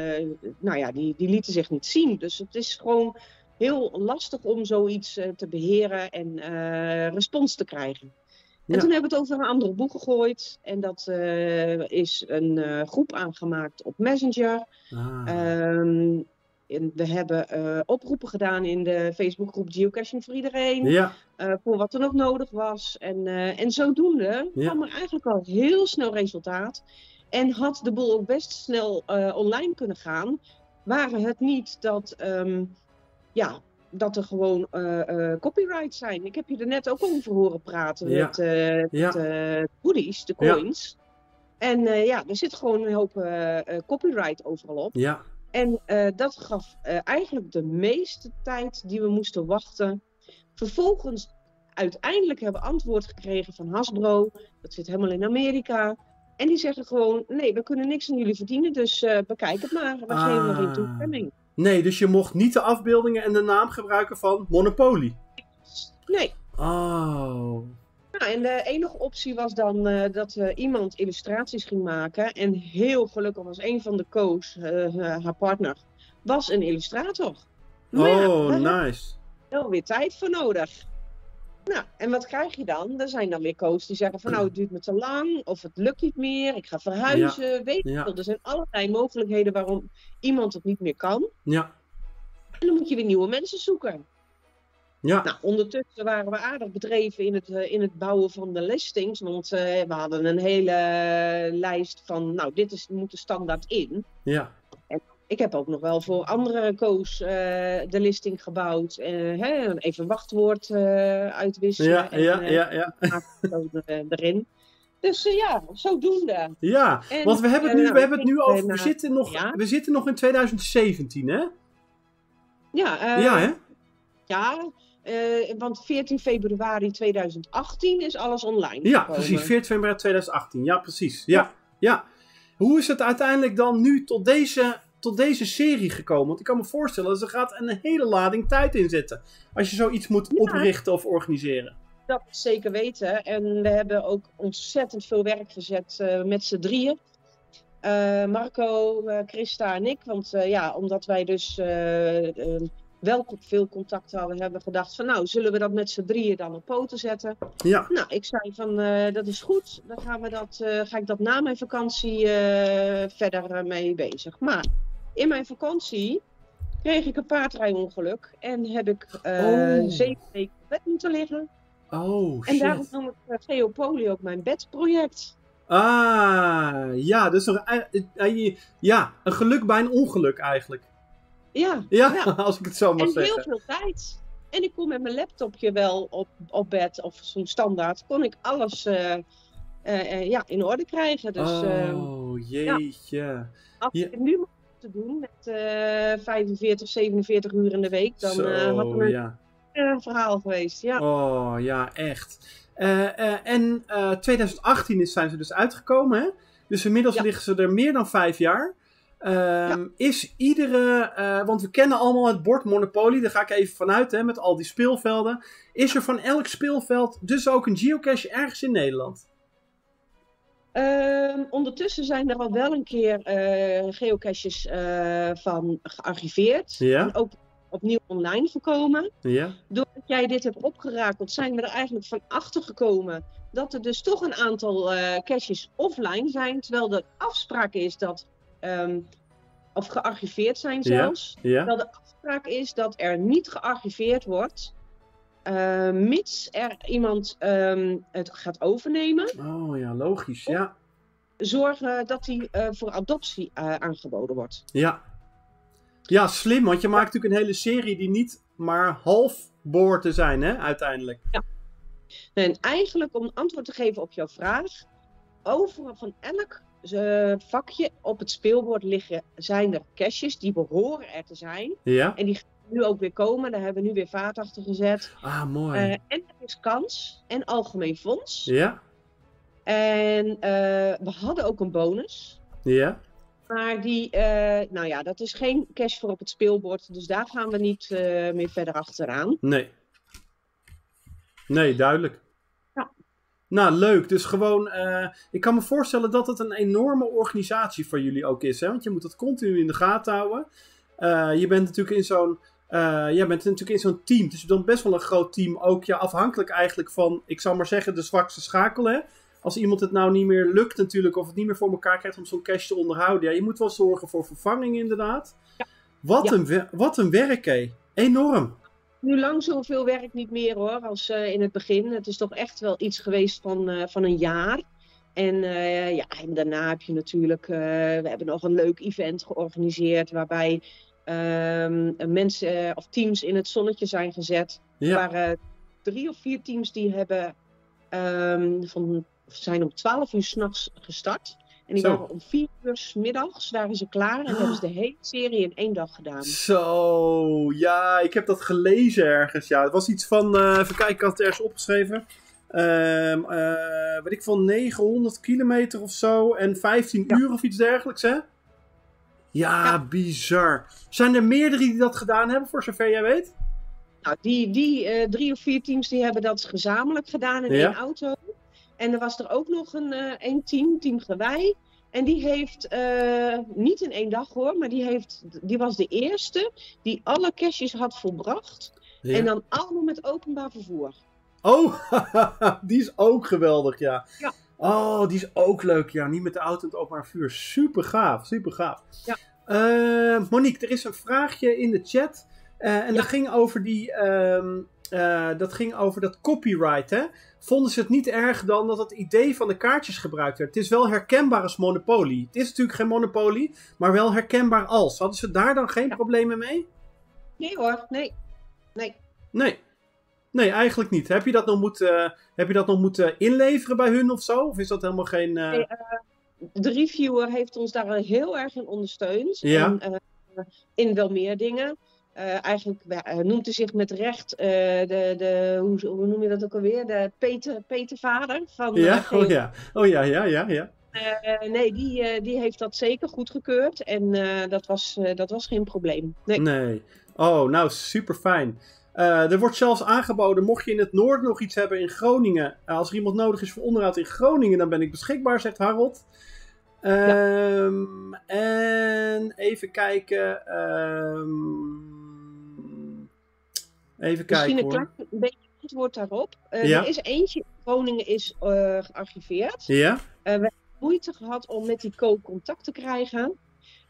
nou ja, die lieten zich niet zien. Dus het is gewoon heel lastig om zoiets te beheren en respons te krijgen. Ja. En toen hebben we het over een andere boek gegooid. En dat is een groep aangemaakt op Messenger. En we hebben oproepen gedaan in de Facebookgroep Geocaching voor Iedereen. Ja. Voor wat er nog nodig was. En zodoende kwam er eigenlijk al heel snel resultaat. En had de boel ook best snel online kunnen gaan. Waren het niet dat, dat er gewoon copyrights zijn. Ik heb je er net ook over horen praten met goodies, de coins. Ja. En ja, er zit gewoon een hoop copyright overal op. Ja. En dat gaf eigenlijk de meeste tijd die we moesten wachten. Vervolgens, uiteindelijk hebben we antwoord gekregen van Hasbro. Dat zit helemaal in Amerika. En die zeggen gewoon, nee, we kunnen niks aan jullie verdienen. Dus bekijk het maar. We geven er geen toestemming. Nee, dus je mocht niet de afbeeldingen en de naam gebruiken van Monopoly? Nee. Oh. Nou, en de enige optie was dan dat iemand illustraties ging maken. En heel gelukkig was een van de co's, haar partner, was een illustrator. Maar oh, ja, nice. Wel weer tijd voor nodig. Nou, en wat krijg je dan? Er zijn dan weer co's die zeggen van nou, het duurt me te lang. Of het lukt niet meer. Ik ga verhuizen. Ja. Weet je wel. Er zijn allerlei mogelijkheden waarom iemand het niet meer kan. Ja. En dan moet je weer nieuwe mensen zoeken. Ja. Nou, ondertussen waren we aardig bedreven in het bouwen van de listings, want we hadden een hele lijst van, nou, moet de standaard in. Ja. En ik heb ook nog wel voor andere co's de listing gebouwd, hè, even wachtwoord uitwisselen erin. Dus ja, zodoende. Ja, en, want we hebben het nu, nou, we hebben het nu over, we zitten nog in 2017, hè? Ja. Ja, hè? Ja. Want 14 februari 2018 is alles online gekomen. Ja, precies. 14 februari 2018. Ja, precies. Ja. Hoe is het uiteindelijk dan nu tot deze serie gekomen? Want ik kan me voorstellen dat er gaat een hele lading tijd in zitten. Als je zoiets moet oprichten of organiseren. Dat is zeker weten. En we hebben ook ontzettend veel werk gezet met z'n drieën. Marco, Christa en ik. Want ja, omdat wij dus... wel veel contact hadden, hebben gedacht van nou, zullen we dat met z'n drieën dan op poten zetten? Ja. Nou, ik zei van dat is goed, dan gaan we dat, ga ik dat na mijn vakantie verder mee bezig. Maar in mijn vakantie kreeg ik een paardrijongeluk en heb ik 7 weken op bed moeten liggen. Oh, shit. En daarom noem ik Geopoly ook mijn bedproject. Ah, ja, dus een geluk bij een ongeluk eigenlijk. Ja, ja, ja, als ik het zo mag zeggen. En heel veel tijd. En ik kon met mijn laptopje wel op bed, of zo'n standaard, kon ik alles in orde krijgen. Dus, jeetje. Ja, als ik het nu moet doen met 45, 47 uur in de week, dan had ik een verhaal geweest. Ja. Oh, ja, echt. En 2018 zijn ze dus uitgekomen, hè? Dus inmiddels liggen ze er meer dan 5 jaar. Is iedere, want we kennen allemaal het bord Monopoly, daar ga ik even vanuit, hè, met al die speelvelden. Is er van elk speelveld dus ook een geocache ergens in Nederland? Ondertussen zijn er al wel een keer geocaches van gearchiveerd. Ja. En ook opnieuw online gekomen. Ja. Doordat jij dit hebt opgerakeld, zijn we er eigenlijk van achter gekomen dat er dus toch een aantal caches offline zijn, terwijl de afspraak is dat of gearchiveerd zijn zelfs. Ja, ja. Terwijl de afspraak is dat er niet gearchiveerd wordt, mits er iemand het gaat overnemen. Oh ja, logisch, ja. Zorgen dat die voor adoptie aangeboden wordt. Ja. Ja, slim, want je maakt natuurlijk een hele serie die niet maar half boorten zijn, hè, uiteindelijk. Ja. En eigenlijk, om antwoord te geven op jouw vraag, overal van elk vakje op het speelbord liggen, zijn er caches die behoren er te zijn. Ja. En die gaan nu ook weer komen. Daar hebben we nu weer vaart achter gezet. Ah, mooi. En er is kans en algemeen fonds. Ja. En we hadden ook een bonus. Ja. Maar die, dat is geen cache voor op het speelbord. Dus daar gaan we niet meer verder achteraan. Nee. Nee, duidelijk. Nou, leuk. Dus gewoon, ik kan me voorstellen dat het een enorme organisatie voor jullie ook is, hè? Want je moet dat continu in de gaten houden. Jij bent natuurlijk in zo'n team. Dus je bent best wel een groot team. Ook afhankelijk eigenlijk van, ik zou maar zeggen, de zwakste schakel, hè? Als iemand het nou niet meer lukt natuurlijk, of het niet meer voor elkaar krijgt om zo'n cache te onderhouden. Ja, je moet wel zorgen voor vervanging inderdaad. Ja. Wat een werk, hé. Enorm. Nu lang zoveel werk niet meer hoor, als in het begin. Het is toch echt wel iets geweest van een jaar. En daarna heb je natuurlijk... we hebben nog een leuk event georganiseerd waarbij mensen of teams in het zonnetje zijn gezet. Ja. Er waren 3 of 4 teams die hebben, zijn om 12 uur 's nachts gestart. En die waren om 4 uur 's middags, waren ze klaar en hebben ze de hele serie in 1 dag gedaan. Zo, ja, ik heb dat gelezen ergens. Ja, het was iets van, even kijken, ik had het ergens opgeschreven. Weet ik van 900 kilometer of zo en 15 uur of iets dergelijks, hè? Ja, ja, bizar. Zijn er meerdere die dat gedaan hebben, voor zover jij weet? Nou, die 3 of 4 teams die hebben dat gezamenlijk gedaan in 1 auto. En er was er ook nog een team, Team Gewei. En die heeft, niet in 1 dag hoor, maar die was de eerste die alle caches had volbracht. Ja. En dan allemaal met openbaar vervoer. Oh, die is ook geweldig, ja. Oh, die is ook leuk, ja. Niet met de auto en het openbaar vervoer. Super gaaf, super gaaf. Ja. Monique, er is een vraagje in de chat. Dat ging over dat copyright, hè? Vonden ze het niet erg dan dat het idee van de kaartjes gebruikt werd? Het is wel herkenbaar als Monopoly. Het is natuurlijk geen Monopoly, maar wel herkenbaar als. Hadden ze daar dan geen problemen mee? Nee hoor, nee, eigenlijk niet. Heb je dat nog moeten inleveren bij hun of zo? Of is dat helemaal geen... de reviewer heeft ons daar heel erg in ondersteund. Ja. En, in wel meer dingen. Eigenlijk noemt hij zich met recht hoe noem je dat ook alweer? De Petervader van... nee, die heeft dat zeker goedgekeurd en dat was geen probleem. Nee. Oh, nou super fijn. Er wordt zelfs aangeboden, mocht je in het noorden nog iets hebben in Groningen, als er iemand nodig is voor onderhoud in Groningen, dan ben ik beschikbaar, zegt Harold. En even kijken... Even kijken hoor. Misschien een klein beetje antwoord daarop. Er is eentje in Groningen is gearchiveerd. Ja. We hebben moeite gehad om met die code contact te krijgen.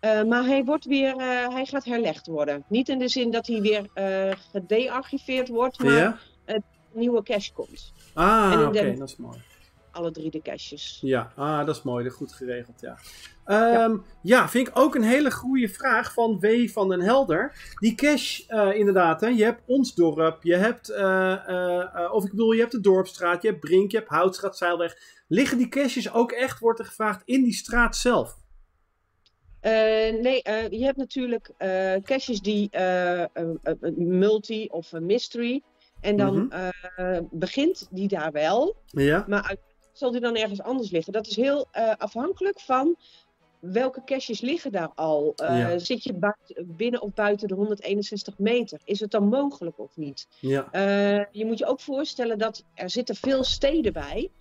Maar hij wordt weer, hij gaat herlegd worden. Niet in de zin dat hij weer gedearchiveerd wordt, maar een nieuwe cache komt. Ah, oké, dat is mooi. Alle drie de caches. Ja, dat is mooi, goed geregeld, ja. Ja, vind ik ook een hele goede vraag van W. van den Helder. Die cache, inderdaad, hè, je hebt ons dorp, je hebt, of ik bedoel, je hebt de Dorpstraat, je hebt Brink, je hebt Houtstraat, Zeilweg. Liggen die caches ook echt, wordt er gevraagd, in die straat zelf? Nee, je hebt natuurlijk caches die multi of mystery. En dan begint die daar wel. Ja. Maar zal die dan ergens anders liggen? Dat is heel afhankelijk van welke caches liggen daar al. Zit je binnen of buiten de 161 meter? Is het dan mogelijk of niet? Ja. Je moet je ook voorstellen dat er zitten veel steden bij.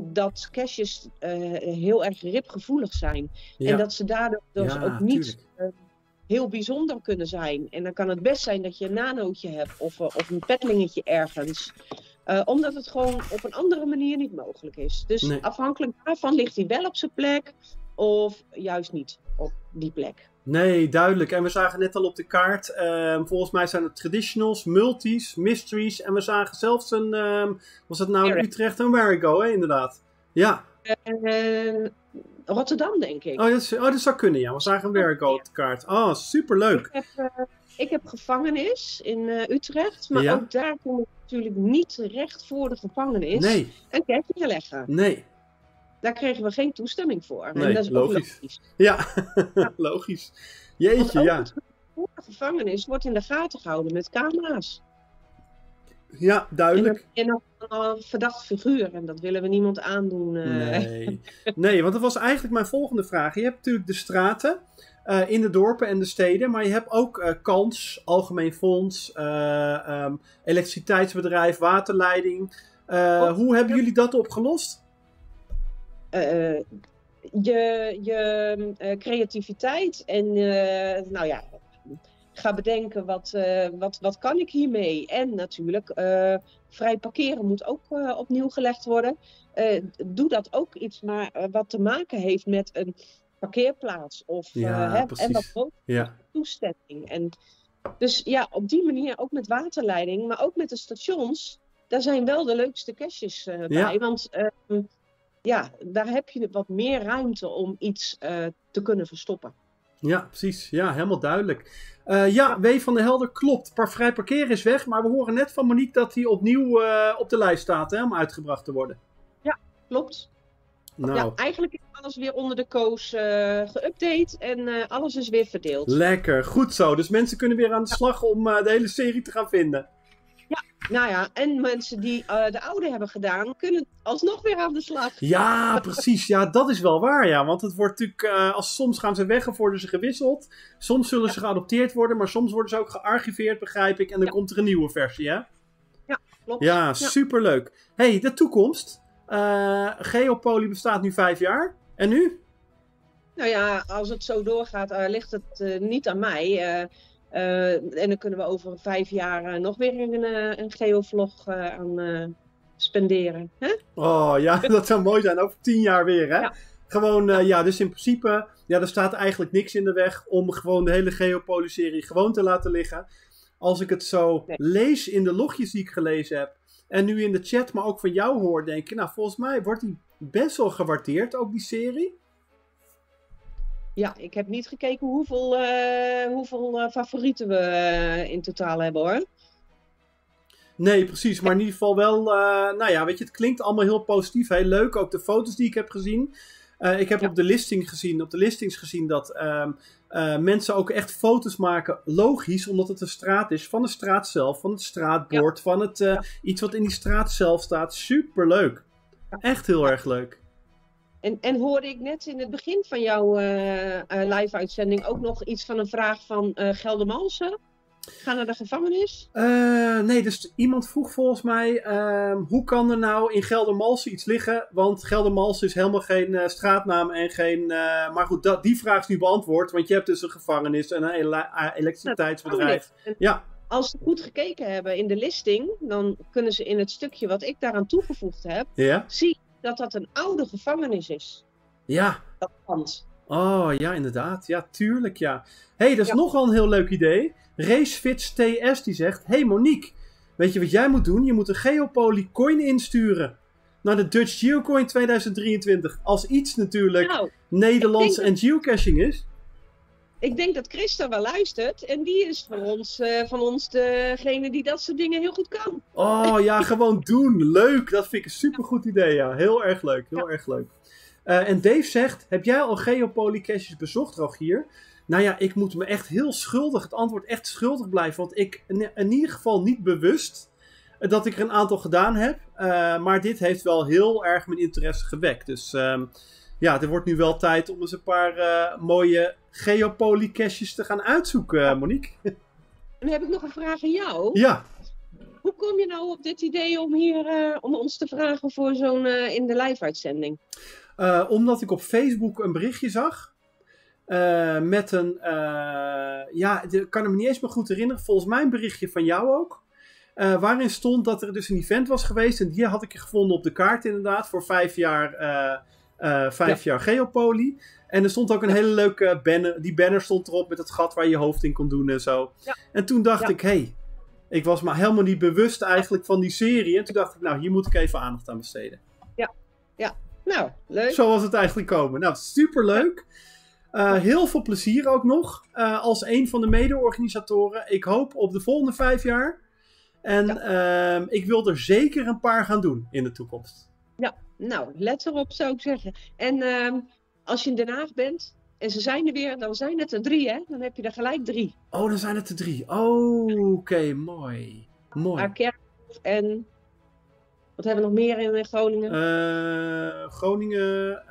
Dat caches heel erg ripgevoelig zijn. Ja. En dat ze daardoor ook niet heel bijzonder kunnen zijn. En dan kan het best zijn dat je een nanootje hebt of een petlingetje ergens. Omdat het gewoon op een andere manier niet mogelijk is. Dus afhankelijk daarvan ligt hij wel op zijn plek of juist niet op die plek. Nee, duidelijk. En we zagen net al op de kaart, volgens mij zijn het traditionals, multis, mysteries. En we zagen zelfs een, was dat nou Utrecht en Warrego, hè, inderdaad. Ja. Rotterdam, denk ik. Dat zou kunnen, ja. We zagen een Warrego op de kaart. Oh, superleuk. Ik heb gevangenis in Utrecht, maar ook daar kom ik natuurlijk niet terecht voor de gevangenis. Nee. En kijk je leggen. Nee. Daar kregen we geen toestemming voor. Nee, en dat is logisch. Ja, logisch. Jeetje, de gevangenis wordt in de gaten gehouden met camera's. Ja, duidelijk. En een verdacht figuur. En dat willen we niemand aandoen. Nee, want dat was eigenlijk mijn volgende vraag. Je hebt natuurlijk de straten in de dorpen en de steden. Maar je hebt ook kans, algemeen fonds, elektriciteitsbedrijf, waterleiding. Hoe hebben jullie dat opgelost? Je creativiteit en ga bedenken wat kan ik hiermee. En natuurlijk, vrij parkeren moet ook opnieuw gelegd worden. Doe dat ook iets maar wat te maken heeft met een parkeerplaats of en wat toestemming. En dus ja, op die manier ook met waterleiding, maar ook met de stations. Daar zijn wel de leukste caches bij, want daar heb je wat meer ruimte om iets te kunnen verstoppen. Ja, precies. Ja, helemaal duidelijk. W. van der Helder, klopt. Vrij parkeren is weg, maar we horen net van Monique dat hij opnieuw op de lijst staat, hè, om uitgebracht te worden. Ja, klopt. Nou. Ja, eigenlijk is alles weer onder de koos geüpdate en alles is weer verdeeld. Lekker, goed zo. Dus mensen kunnen weer aan de slag om de hele serie te gaan vinden. Nou ja, en mensen die de oude hebben gedaan, kunnen alsnog weer aan de slag. Ja, precies. Ja, dat is wel waar. Ja. Want het wordt natuurlijk, soms gaan ze weg of worden ze gewisseld. Soms zullen ze geadopteerd worden, maar soms worden ze ook gearchiveerd, begrijp ik. En dan komt er een nieuwe versie, hè? Ja, klopt. Ja, superleuk. Hey, de toekomst. Geopoly bestaat nu 5 jaar. En nu? Nou ja, als het zo doorgaat, ligt het niet aan mij. En dan kunnen we over 5 jaar nog weer een geovlog aan spenderen. Hè? Oh ja, dat zou mooi zijn. Over 10 jaar weer, hè? Ja. Gewoon, dus in principe, er staat eigenlijk niks in de weg om gewoon de hele Geopoly-serie gewoon te laten liggen. Als ik het zo lees in de logjes die ik gelezen heb en nu in de chat, maar ook van jou hoor, denk ik, nou volgens mij wordt die best wel gewaardeerd, ook die serie. Ja, ik heb niet gekeken hoeveel favorieten we in totaal hebben, hoor. Nee, precies. Maar in ieder geval wel, weet je, het klinkt allemaal heel positief, heel leuk. Ook de foto's die ik heb gezien. Ik heb op de listings gezien dat mensen ook echt foto's maken, logisch, omdat het een straat is, van de straat zelf, van het straatbord, van het, iets wat in die straat zelf staat. Superleuk. Echt heel erg leuk. En hoorde ik net in het begin van jouw live-uitzending ook nog iets van een vraag van Geldermalsen? Ga naar de gevangenis? Nee, dus iemand vroeg volgens mij, hoe kan er nou in Geldermalsen iets liggen? Want Geldermalsen is helemaal geen straatnaam en geen... maar goed, die vraag is nu beantwoord, want je hebt dus een gevangenis en een elektriciteitsbedrijf. Ja, Als ze goed gekeken hebben in de listing, dan kunnen ze in het stukje wat ik daaraan toegevoegd heb, zien dat dat een oude gevangenis is. Ja. Dat pand. Oh ja, inderdaad. Ja, tuurlijk ja. Hé, hey, dat is nogal een heel leuk idee. Racefits TS die zegt, hey Monique, weet je wat jij moet doen? Je moet een Geopoly coin insturen naar de Dutch Geocoin 2023. Als iets natuurlijk Nederlands en geocaching is. Ik denk dat Christa wel luistert. En die is van ons degene die dat soort dingen heel goed kan. Oh ja, gewoon doen. Leuk. Dat vind ik een supergoed idee. Ja. Heel erg leuk. Heel erg leuk. En Dave zegt, heb jij al Geopoly caches bezocht, Rogier? Nou ja, ik moet me echt heel schuldig, het antwoord echt schuldig blijven. Want ik in ieder geval niet bewust dat ik er een aantal gedaan heb. Maar dit heeft wel heel erg mijn interesse gewekt. Dus ja, er wordt nu wel tijd om eens een paar mooie Geopoly caches te gaan uitzoeken, Monique. En dan heb ik nog een vraag aan jou. Ja. Hoe kom je nou op dit idee om hier om ons te vragen voor zo'n in de live-uitzending? Omdat ik op Facebook een berichtje zag. Met een... ik kan me niet eens meer goed herinneren. Volgens mij een berichtje van jou ook. Waarin stond dat er dus een event was geweest. En die had ik gevonden op de kaart inderdaad. Voor 5 jaar... Vijf jaar Geopoly. En er stond ook een hele leuke banner. Die banner stond erop met het gat waar je hoofd in kon doen en zo. Ja. En toen dacht ik, hey, ik was maar helemaal niet bewust eigenlijk van die serie. En toen dacht ik, nou, hier moet ik even aandacht aan besteden. Ja, ja. Nou, leuk. Zo was het eigenlijk komen. Nou, superleuk. Heel veel plezier ook nog. Als een van de mede-organisatoren. Ik hoop op de volgende 5 jaar. En ik wil er zeker een paar gaan doen in de toekomst. Ja. Nou, let erop zou ik zeggen. En als je in Den Haag bent en ze zijn er weer, dan zijn het er 3, hè? Dan heb je er gelijk 3. Oh, dan zijn het er 3. Oh, oké, mooi. Mooi. Haar kerk en... Wat hebben we nog meer in Groningen? Groningen,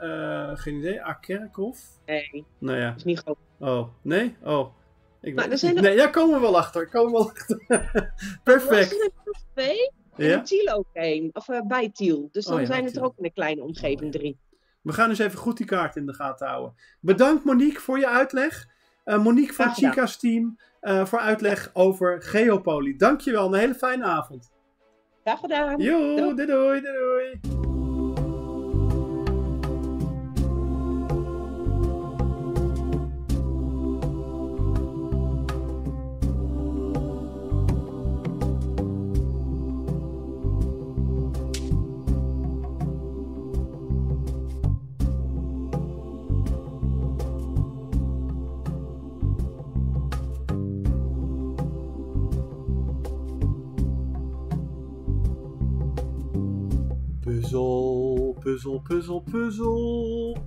geen idee. Akerkhof? Nee, nou ja. Dat is niet groot. Oh, nee? Oh. Ik weet het. Nee, daar komen we wel achter. Perfect. Er nog 2. En Tiel ook heen, of bij Tiel. Dus dan zijn het er ook in een kleine omgeving 3. We gaan dus even goed die kaart in de gaten houden. Bedankt Monique voor je uitleg. Monique van Chica's Team voor uitleg over Geopoly. Dankjewel, een hele fijne avond. Dag gedaan. Jo, doei doei. Doei. Puzzel, puzzel, puzzel, puzzel.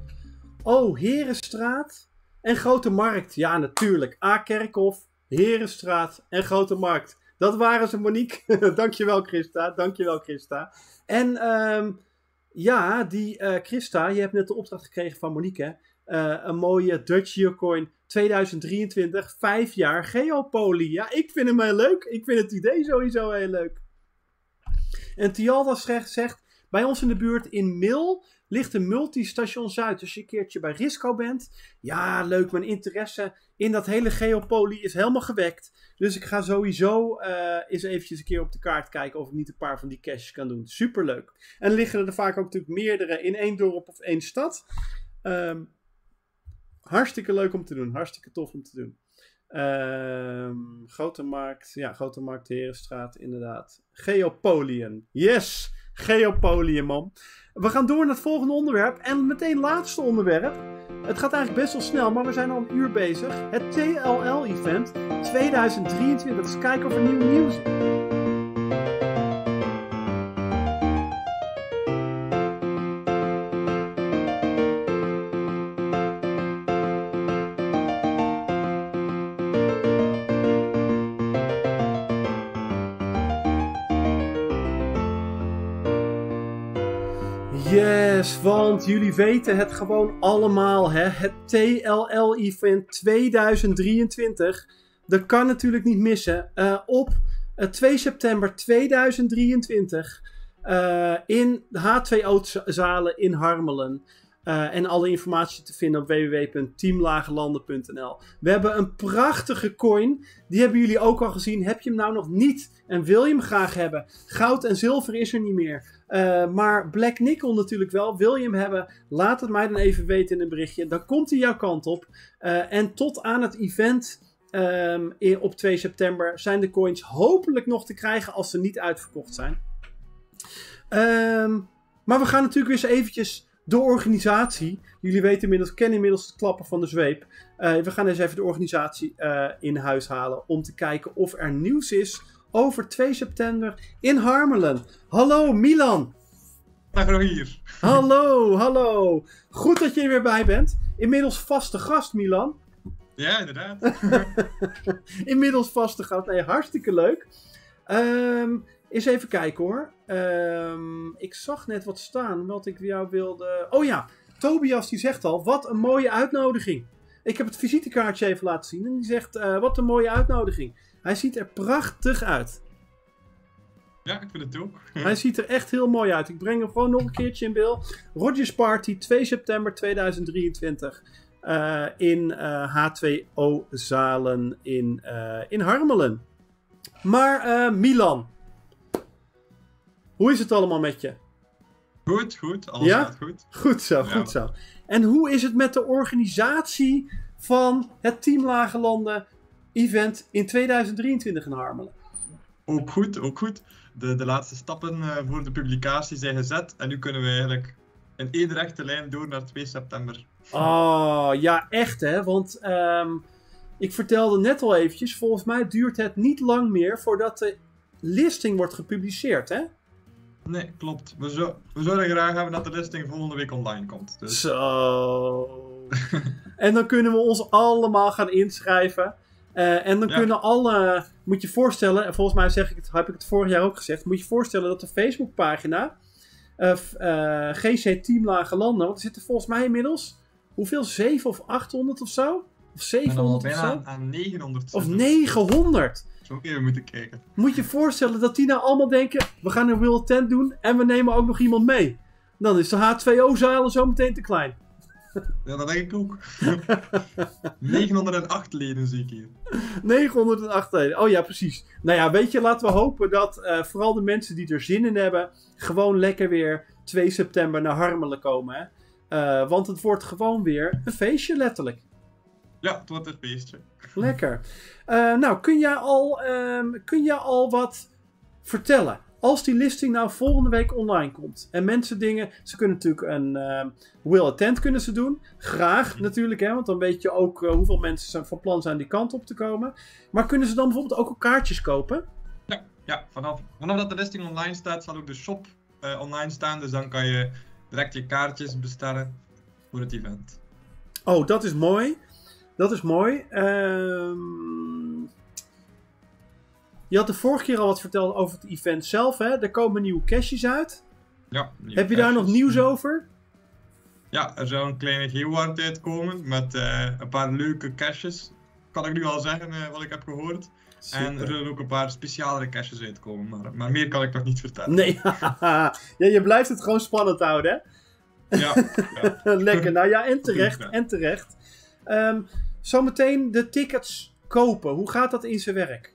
Oh, Herenstraat en Grote Markt. Ja, natuurlijk. A-Kerkhof, Herenstraat en Grote Markt. Dat waren ze, Monique. Dankjewel, Christa. Dankjewel, Christa. En ja, die Christa, je hebt net de opdracht gekregen van Monique, hè? Een mooie Dutch Geocoin 2023, 5 jaar Geopoly. Ja, ik vind hem heel leuk. Ik vind het idee sowieso heel leuk. En Tialda zegt... Bij ons in de buurt in Mil ligt een multistation Zuid. Dus je een keertje bij Risco bent. Ja, leuk. Mijn interesse in dat hele Geopoly is helemaal gewekt. Dus ik ga sowieso eens eventjes een keer op de kaart kijken of ik niet een paar van die caches kan doen. Superleuk. En liggen er vaak ook natuurlijk meerdere in één dorp of één stad. Hartstikke leuk om te doen. Hartstikke tof om te doen. Grote Markt. Ja, Grote Markt, Herenstraat inderdaad. Geopoliën. Yes! Geopoly, man. We gaan door naar het volgende onderwerp. En meteen het laatste onderwerp. Het gaat eigenlijk best wel snel, maar we zijn al een uur bezig. Het TLL Event 2023. Dus kijken of er nieuw nieuws is. Want jullie weten het gewoon allemaal, hè? Het TLL Event 2023. Dat kan natuurlijk niet missen. Op 2 september 2023 in de H2O Zalen in Harmelen. En alle informatie te vinden op www.teamlagelanden.nl. We hebben een prachtige coin. Die hebben jullie ook al gezien. Heb je hem nou nog niet? En wil je hem graag hebben? Goud en zilver is er niet meer. Maar Black Nickel natuurlijk wel. Wil je hem hebben? Laat het mij dan even weten in een berichtje. Dan komt hij jouw kant op. En tot aan het event op 2 september zijn de coins hopelijk nog te krijgen als ze niet uitverkocht zijn. Maar we gaan natuurlijk weer eens eventjes de organisatie. Jullie weten inmiddels, kennen inmiddels het klappen van de zweep. We gaan eens even de organisatie in huis halen om te kijken of er nieuws is over 2 september in Harmelen. Hallo Milan! Hallo hier! Hallo, hallo! Goed dat je er weer bij bent. Inmiddels vaste gast, Milan. Ja, inderdaad. Inmiddels vaste gast. Nee, hartstikke leuk. Eens even kijken hoor. Ik zag net wat staan wat ik jou wilde... Oh ja, Tobias die zegt al, wat een mooie uitnodiging. Ik heb het visitekaartje even laten zien en die zegt, wat een mooie uitnodiging. Hij ziet er prachtig uit. Ja, ik vind het ook. Hij ziet er echt heel mooi uit. Ik breng hem gewoon nog een keertje in beeld. Rogers Party 2 september 2023 in H2O Zalen in Harmelen. Maar Milan... Hoe is het allemaal met je? Goed, goed. Alles gaat goed. Goed zo, ja. Goed zo. En hoe is het met de organisatie van het Team Lage Landen event in 2023 in Harmelen? Ook goed, ook goed. De laatste stappen voor de publicatie zijn gezet. En nu kunnen we eigenlijk in één rechte lijn door naar 2 september. Oh, ja echt hè. Want ik vertelde net al eventjes, volgens mij duurt het niet lang meer voordat de listing wordt gepubliceerd hè? Nee, klopt. We zouden graag hebben dat de listing volgende week online komt. Dus. Zo. En dan kunnen we ons allemaal gaan inschrijven. En dan kunnen alle... Moet je voorstellen, en volgens mij heb ik het vorig jaar ook gezegd. Moet je voorstellen dat de Facebookpagina... GC Team Lage Landen... Want er zitten volgens mij inmiddels... Hoeveel? 700 of 800 of zo? Of 700 of zo? Aan 900. Of 900. Zo even moeten kijken. Moet je voorstellen dat die nou allemaal denken, we gaan een Will Tent doen en we nemen ook nog iemand mee. Dan is de H2O-zalen zo meteen te klein. Ja, dat denk ik ook. 908 leden zie ik hier. 908 leden, oh ja precies. Nou ja, weet je, laten we hopen dat vooral de mensen die er zin in hebben, gewoon lekker weer 2 september naar Harmelen komen. Hè? Want het wordt gewoon weer een feestje letterlijk. Ja, het wordt een feestje. Lekker. Nou, kun jij al wat vertellen? Als die listing nou volgende week online komt. En mensen dingen... Ze kunnen natuurlijk een will attend kunnen ze doen. Graag natuurlijk, hè. Want dan weet je ook hoeveel mensen van plan zijn die kant op te komen. Maar kunnen ze dan bijvoorbeeld ook kaartjes kopen? Ja, ja, vanaf dat de listing online staat, zal ook de shop online staan. Dus dan kan je direct je kaartjes bestellen voor het event. Oh, dat is mooi. Dat is mooi. Je had de vorige keer al wat verteld over het event zelf. Hè? Er komen nieuwe caches uit. Ja, heb je daar nog nieuws over? Ja, er zou een kleine geoart uitkomen met een paar leuke caches. Kan ik nu al zeggen wat ik heb gehoord. Super. En er zullen ook een paar specialere caches uitkomen. Maar meer kan ik nog niet vertellen. Nee, ja, je blijft het gewoon spannend houden. Hè? Ja, ja. Lekker. Nou ja, en terecht. Ja. En terecht. Zometeen de tickets kopen. Hoe gaat dat in zijn werk?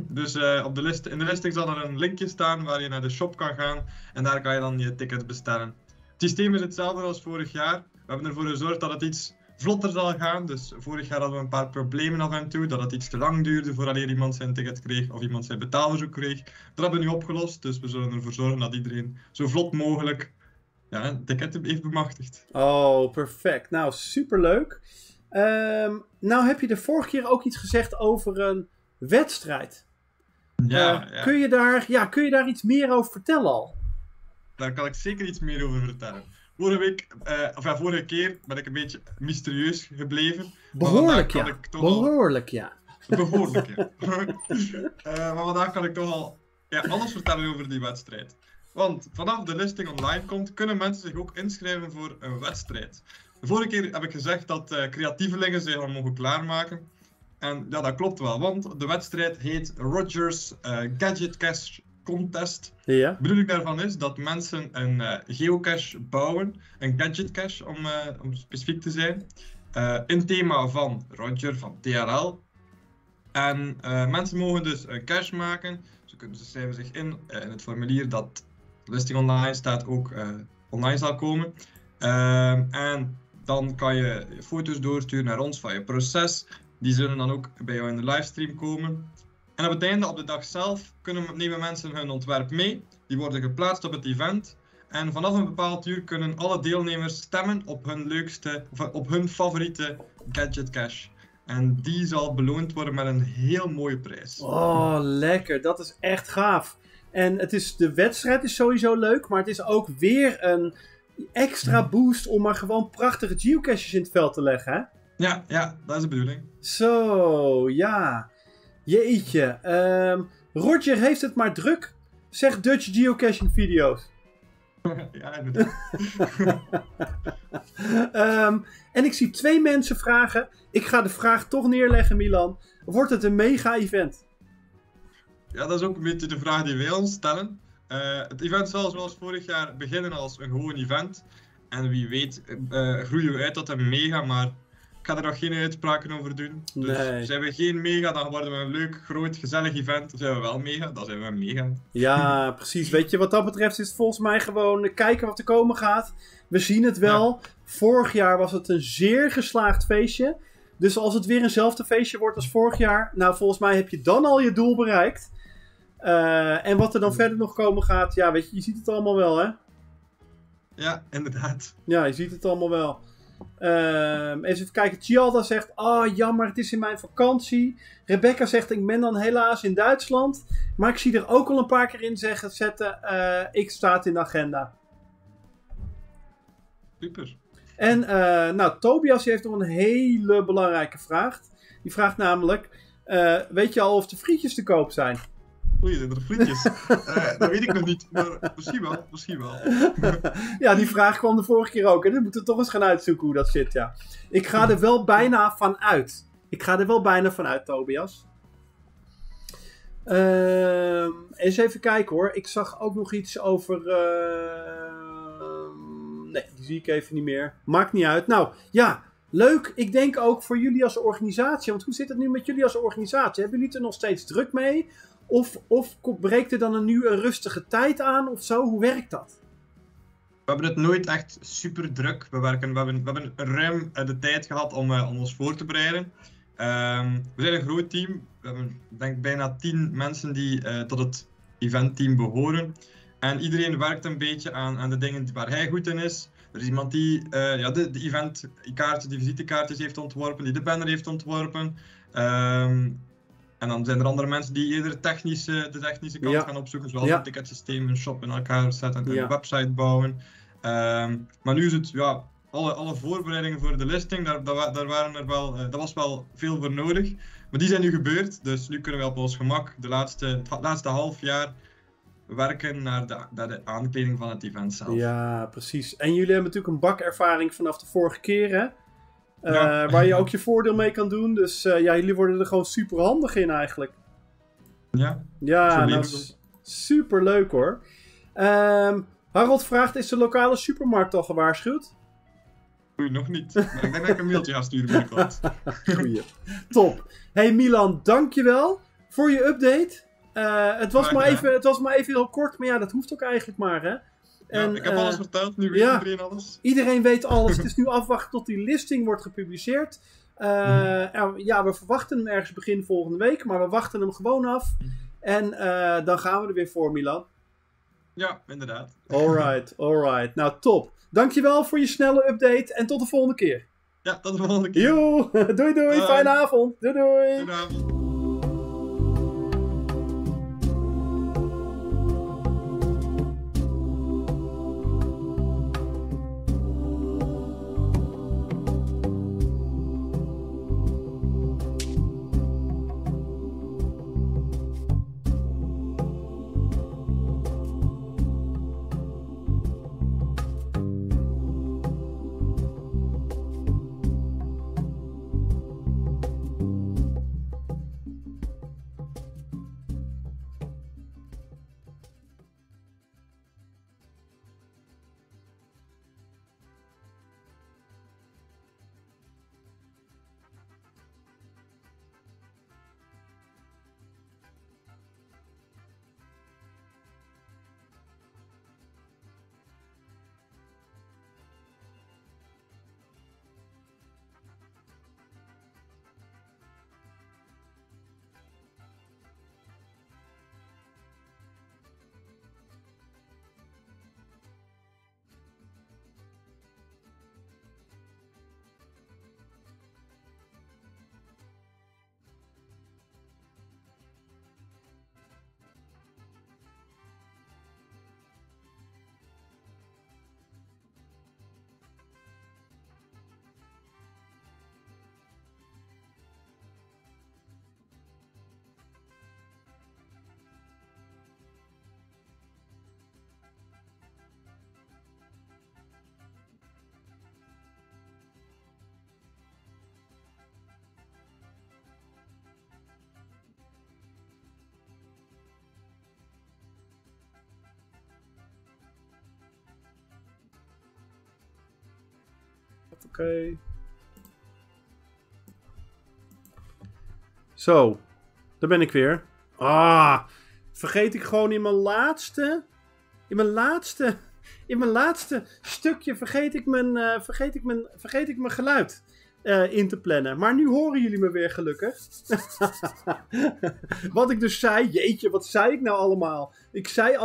Dus in de listing zal er een linkje staan waar je naar de shop kan gaan. En daar kan je dan je tickets bestellen. Het systeem is hetzelfde als vorig jaar. We hebben ervoor gezorgd dat het iets vlotter zal gaan. Dus vorig jaar hadden we een paar problemen af en toe. Dat het iets te lang duurde vooraleer iemand zijn ticket kreeg of iemand zijn betaalverzoek kreeg. Dat hebben we nu opgelost. Dus we zullen ervoor zorgen dat iedereen zo vlot mogelijk het ticket heeft bemachtigd. Oh, perfect. Nou, superleuk. Nou heb je de vorige keer ook iets gezegd over een wedstrijd. Ja, ja. Kun je daar iets meer over vertellen al? Daar kan ik zeker iets meer over vertellen. Vorige keer ben ik een beetje mysterieus gebleven. Behoorlijk, ja. Maar vandaag kan ik toch al alles vertellen over die wedstrijd. Want vanaf de listing online komt, kunnen mensen zich ook inschrijven voor een wedstrijd. De vorige keer heb ik gezegd dat creatievelingen zich al mogen klaarmaken. En ja, dat klopt wel, want de wedstrijd heet Rogers Gadget Cash contest. Ja. De bedoeling daarvan is dat mensen een geocache bouwen, een gadget cache om specifiek te zijn, in het thema van Roger van TLL. En mensen mogen dus een cache maken. Ze kunnen dus schrijven zich in het formulier dat de listing online staat ook online zal komen. En dan kan je foto's doorsturen naar ons van je proces. Die zullen dan ook bij jou in de livestream komen. En op het einde, op de dag zelf, nemen mensen hun ontwerp mee. Die worden geplaatst op het event. En vanaf een bepaald uur kunnen alle deelnemers stemmen op hun leukste, of op hun favoriete gadget cache. En die zal beloond worden met een heel mooie prijs. Oh, lekker. Dat is echt gaaf. En de wedstrijd is sowieso leuk, maar het is ook weer een extra boost om maar gewoon prachtige geocaches in het veld te leggen, hè? Ja, ja, dat is de bedoeling. Zo, ja. Jeetje. Roger heeft het maar druk. Zeg Dutch geocaching video's. Ja, inderdaad. En ik zie 2 mensen vragen. Ik ga de vraag toch neerleggen, Milan. Wordt het een mega-event? Ja, dat is ook een beetje de vraag die wij ons stellen. Het event zal zoals vorig jaar beginnen als een gewoon event. En wie weet groeien we uit tot een mega, maar ik ga er nog geen uitspraken over doen. Dus zijn we geen mega, dan worden we een leuk, groot, gezellig event. Zijn we wel mega, dan zijn we een mega. Ja, precies. Weet je, wat dat betreft is het volgens mij gewoon kijken wat er komen gaat. We zien het wel. Ja. Vorig jaar was het een zeer geslaagd feestje. Dus als het weer eenzelfde feestje wordt als vorig jaar, nou, volgens mij heb je dan al je doel bereikt. En wat er dan verder nog komen gaat, ja, weet je ziet het allemaal wel, hè? Ja, inderdaad. Ja, je ziet het allemaal wel. Even kijken, Chialda zegt, oh jammer, het is in mijn vakantie. Rebecca zegt, ik ben dan helaas in Duitsland. Maar ik zie er ook al een paar keer in zetten, ik sta het in de agenda. Super. En nou, Tobias heeft nog een hele belangrijke vraag. Die vraagt namelijk, weet je al of de frietjes te koop zijn? Oei, zijn er frietjes? Dat weet ik nog niet, maar misschien wel, misschien wel. Ja, die vraag kwam de vorige keer ook. En dan moeten we toch eens gaan uitzoeken hoe dat zit, ja. Ik ga er wel bijna van uit. Ik ga er wel bijna van uit, Tobias. Eens even kijken hoor. Ik zag ook nog iets over... Nee, die zie ik even niet meer. Maakt niet uit. Nou, ja, leuk. Ik denk ook voor jullie als organisatie. Want hoe zit het nu met jullie als organisatie? Hebben jullie het er nog steeds druk mee? Of breekt er dan nu een rustige tijd aan of zo? Hoe werkt dat? We hebben het nooit echt super druk. We hebben ruim de tijd gehad om ons voor te bereiden. We zijn een groot team. We hebben denk bijna 10 mensen die tot het eventteam behoren. En iedereen werkt een beetje aan de dingen waar hij goed in is. Er is iemand die de eventkaartjes, die visitekaartjes heeft ontworpen, die de banner heeft ontworpen. En dan zijn er andere mensen die eerder de technische kant gaan opzoeken, zoals een ticketsysteem, een shop in elkaar zetten, een website bouwen. Maar nu is het, ja, alle voorbereidingen voor de listing, daar was wel veel voor nodig. Maar die zijn nu gebeurd, dus nu kunnen we op ons gemak het laatste half jaar werken naar de aankleding van het event zelf. Ja, precies. En jullie hebben natuurlijk een bak ervaring vanaf de vorige keer, hè? Waar je ook je voordeel mee kan doen. Dus ja, jullie worden er gewoon super handig in eigenlijk. Ja. Ja, dat is super leuk hoor. Harold vraagt, is de lokale supermarkt al gewaarschuwd? Oei, nog niet. Maar ik denk dat ik een mailtje ga sturen binnenkort. Goeie. Top. Hey Milan, dankjewel voor je update. Het was maar even heel kort, maar ja, dat hoeft ook eigenlijk maar, hè. En, ja, ik heb alles verteld, nu weet iedereen alles. Iedereen weet alles, het is nu afwachten tot die listing wordt gepubliceerd. Ja, we verwachten hem ergens begin volgende week, maar we wachten hem gewoon af. En dan gaan we er weer voor, Milan. Ja, inderdaad. Alright, alright. Nou, top. Dankjewel voor je snelle update en tot de volgende keer. Ja, tot de volgende keer. Yo, doei doei, fijne avond. Doei doei. Fijne avond. Hoppakee. Zo, daar ben ik weer. Ah, vergeet ik gewoon in mijn laatste... In mijn laatste stukje vergeet ik mijn geluid in te plannen. Maar nu horen jullie me weer gelukkig. Wat ik dus zei, jeetje, wat zei ik nou allemaal? Ik zei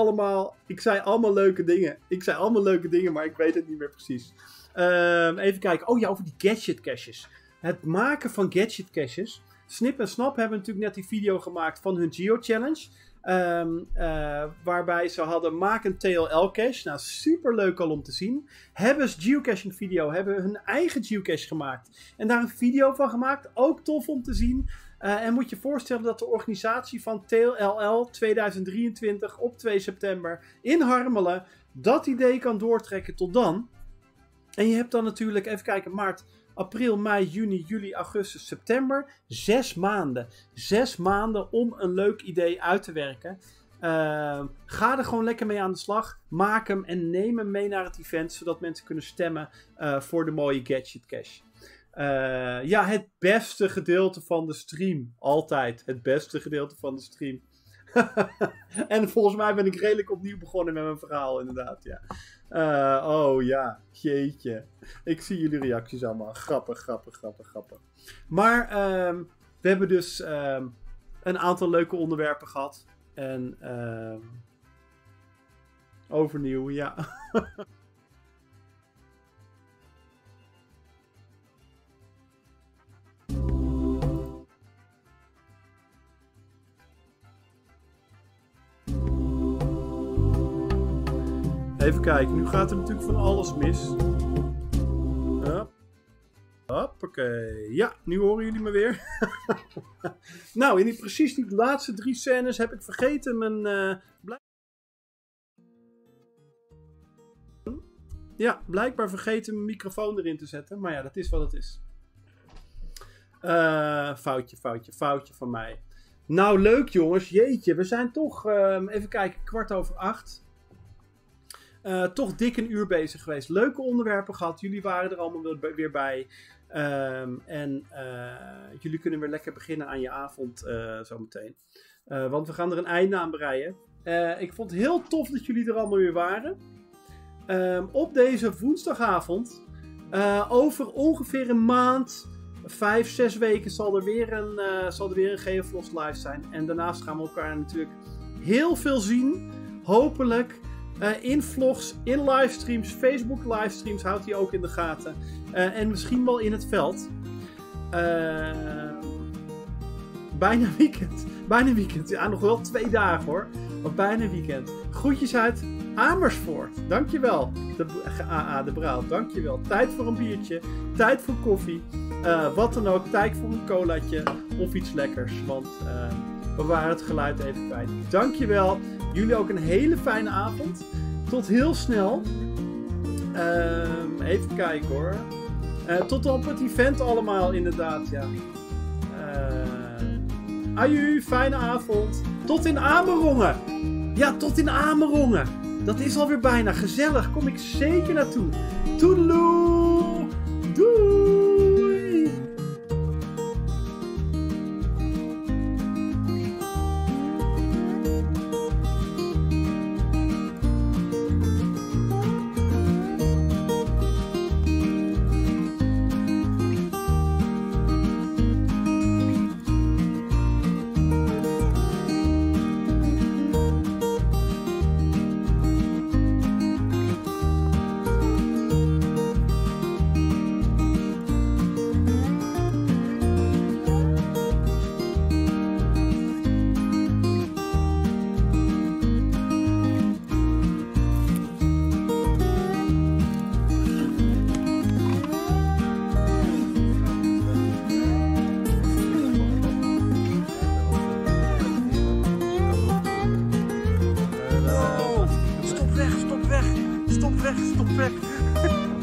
allemaal leuke dingen. Maar ik weet het niet meer precies. Even kijken. Oh ja, over die gadget caches. Het maken van gadget caches. Snip en Snap hebben natuurlijk net die video gemaakt van hun Geo Challenge. Waarbij ze hadden maak een TLL cache. Nou, super leuk al om te zien. Hebben ze geocaching video, hebben hun eigen geocache gemaakt. En daar een video van gemaakt. Ook tof om te zien. En moet je voorstellen dat de organisatie van TLL 2023 op 2 september in Harmelen dat idee kan doortrekken tot dan. En je hebt dan natuurlijk, even kijken, maart, april, mei, juni, juli, augustus, september. 6 maanden. 6 maanden om een leuk idee uit te werken. Ga er gewoon lekker mee aan de slag. Maak hem en neem hem mee naar het event. Zodat mensen kunnen stemmen voor de mooie gadget cache. Ja, het beste gedeelte van de stream. Altijd het beste gedeelte van de stream. En volgens mij ben ik redelijk opnieuw begonnen met mijn verhaal, inderdaad. Ja. Oh ja, jeetje. Ik zie jullie reacties allemaal. Grappig. Maar we hebben dus een aantal leuke onderwerpen gehad. En overnieuw, ja. Even kijken, nu gaat er natuurlijk van alles mis. Hoppakee. Ja, nu horen jullie me weer. Nou, in precies die laatste 3 scènes heb ik vergeten mijn... Ja, blijkbaar vergeten mijn microfoon erin te zetten. Maar ja, dat is wat het is. Foutje van mij. Nou, leuk jongens. Jeetje, we zijn toch... even kijken, 7:15. Toch dik een uur bezig geweest. Leuke onderwerpen gehad. Jullie waren er allemaal weer bij. Jullie kunnen weer lekker beginnen aan je avond zometeen. Want we gaan er een einde aan breien. Ik vond het heel tof dat jullie er allemaal weer waren. Op deze woensdagavond. Over ongeveer een maand... 5-6 weken zal er weer een GeoVlogs live zijn. En daarnaast gaan we elkaar natuurlijk heel veel zien. Hopelijk... in vlogs, in livestreams, Facebook livestreams, houdt hij ook in de gaten. En misschien wel in het veld. Bijna weekend. Ja, nog wel 2 dagen hoor. Maar bijna weekend. Groetjes uit Amersfoort. Dankjewel. A.A. de Braal, dankjewel. Tijd voor een biertje. Tijd voor koffie. Wat dan ook. Tijd voor een colaatje. Of iets lekkers. Want we waren het geluid even kwijt. Dankjewel. Jullie ook een hele fijne avond. Tot heel snel. Even kijken hoor. Tot op het event allemaal inderdaad. Ja. Aju, fijne avond. Tot in Amerongen. Ja, tot in Amerongen. Dat is alweer bijna gezellig. Kom ik zeker naartoe. Toedeloe. Doei. Stop weg.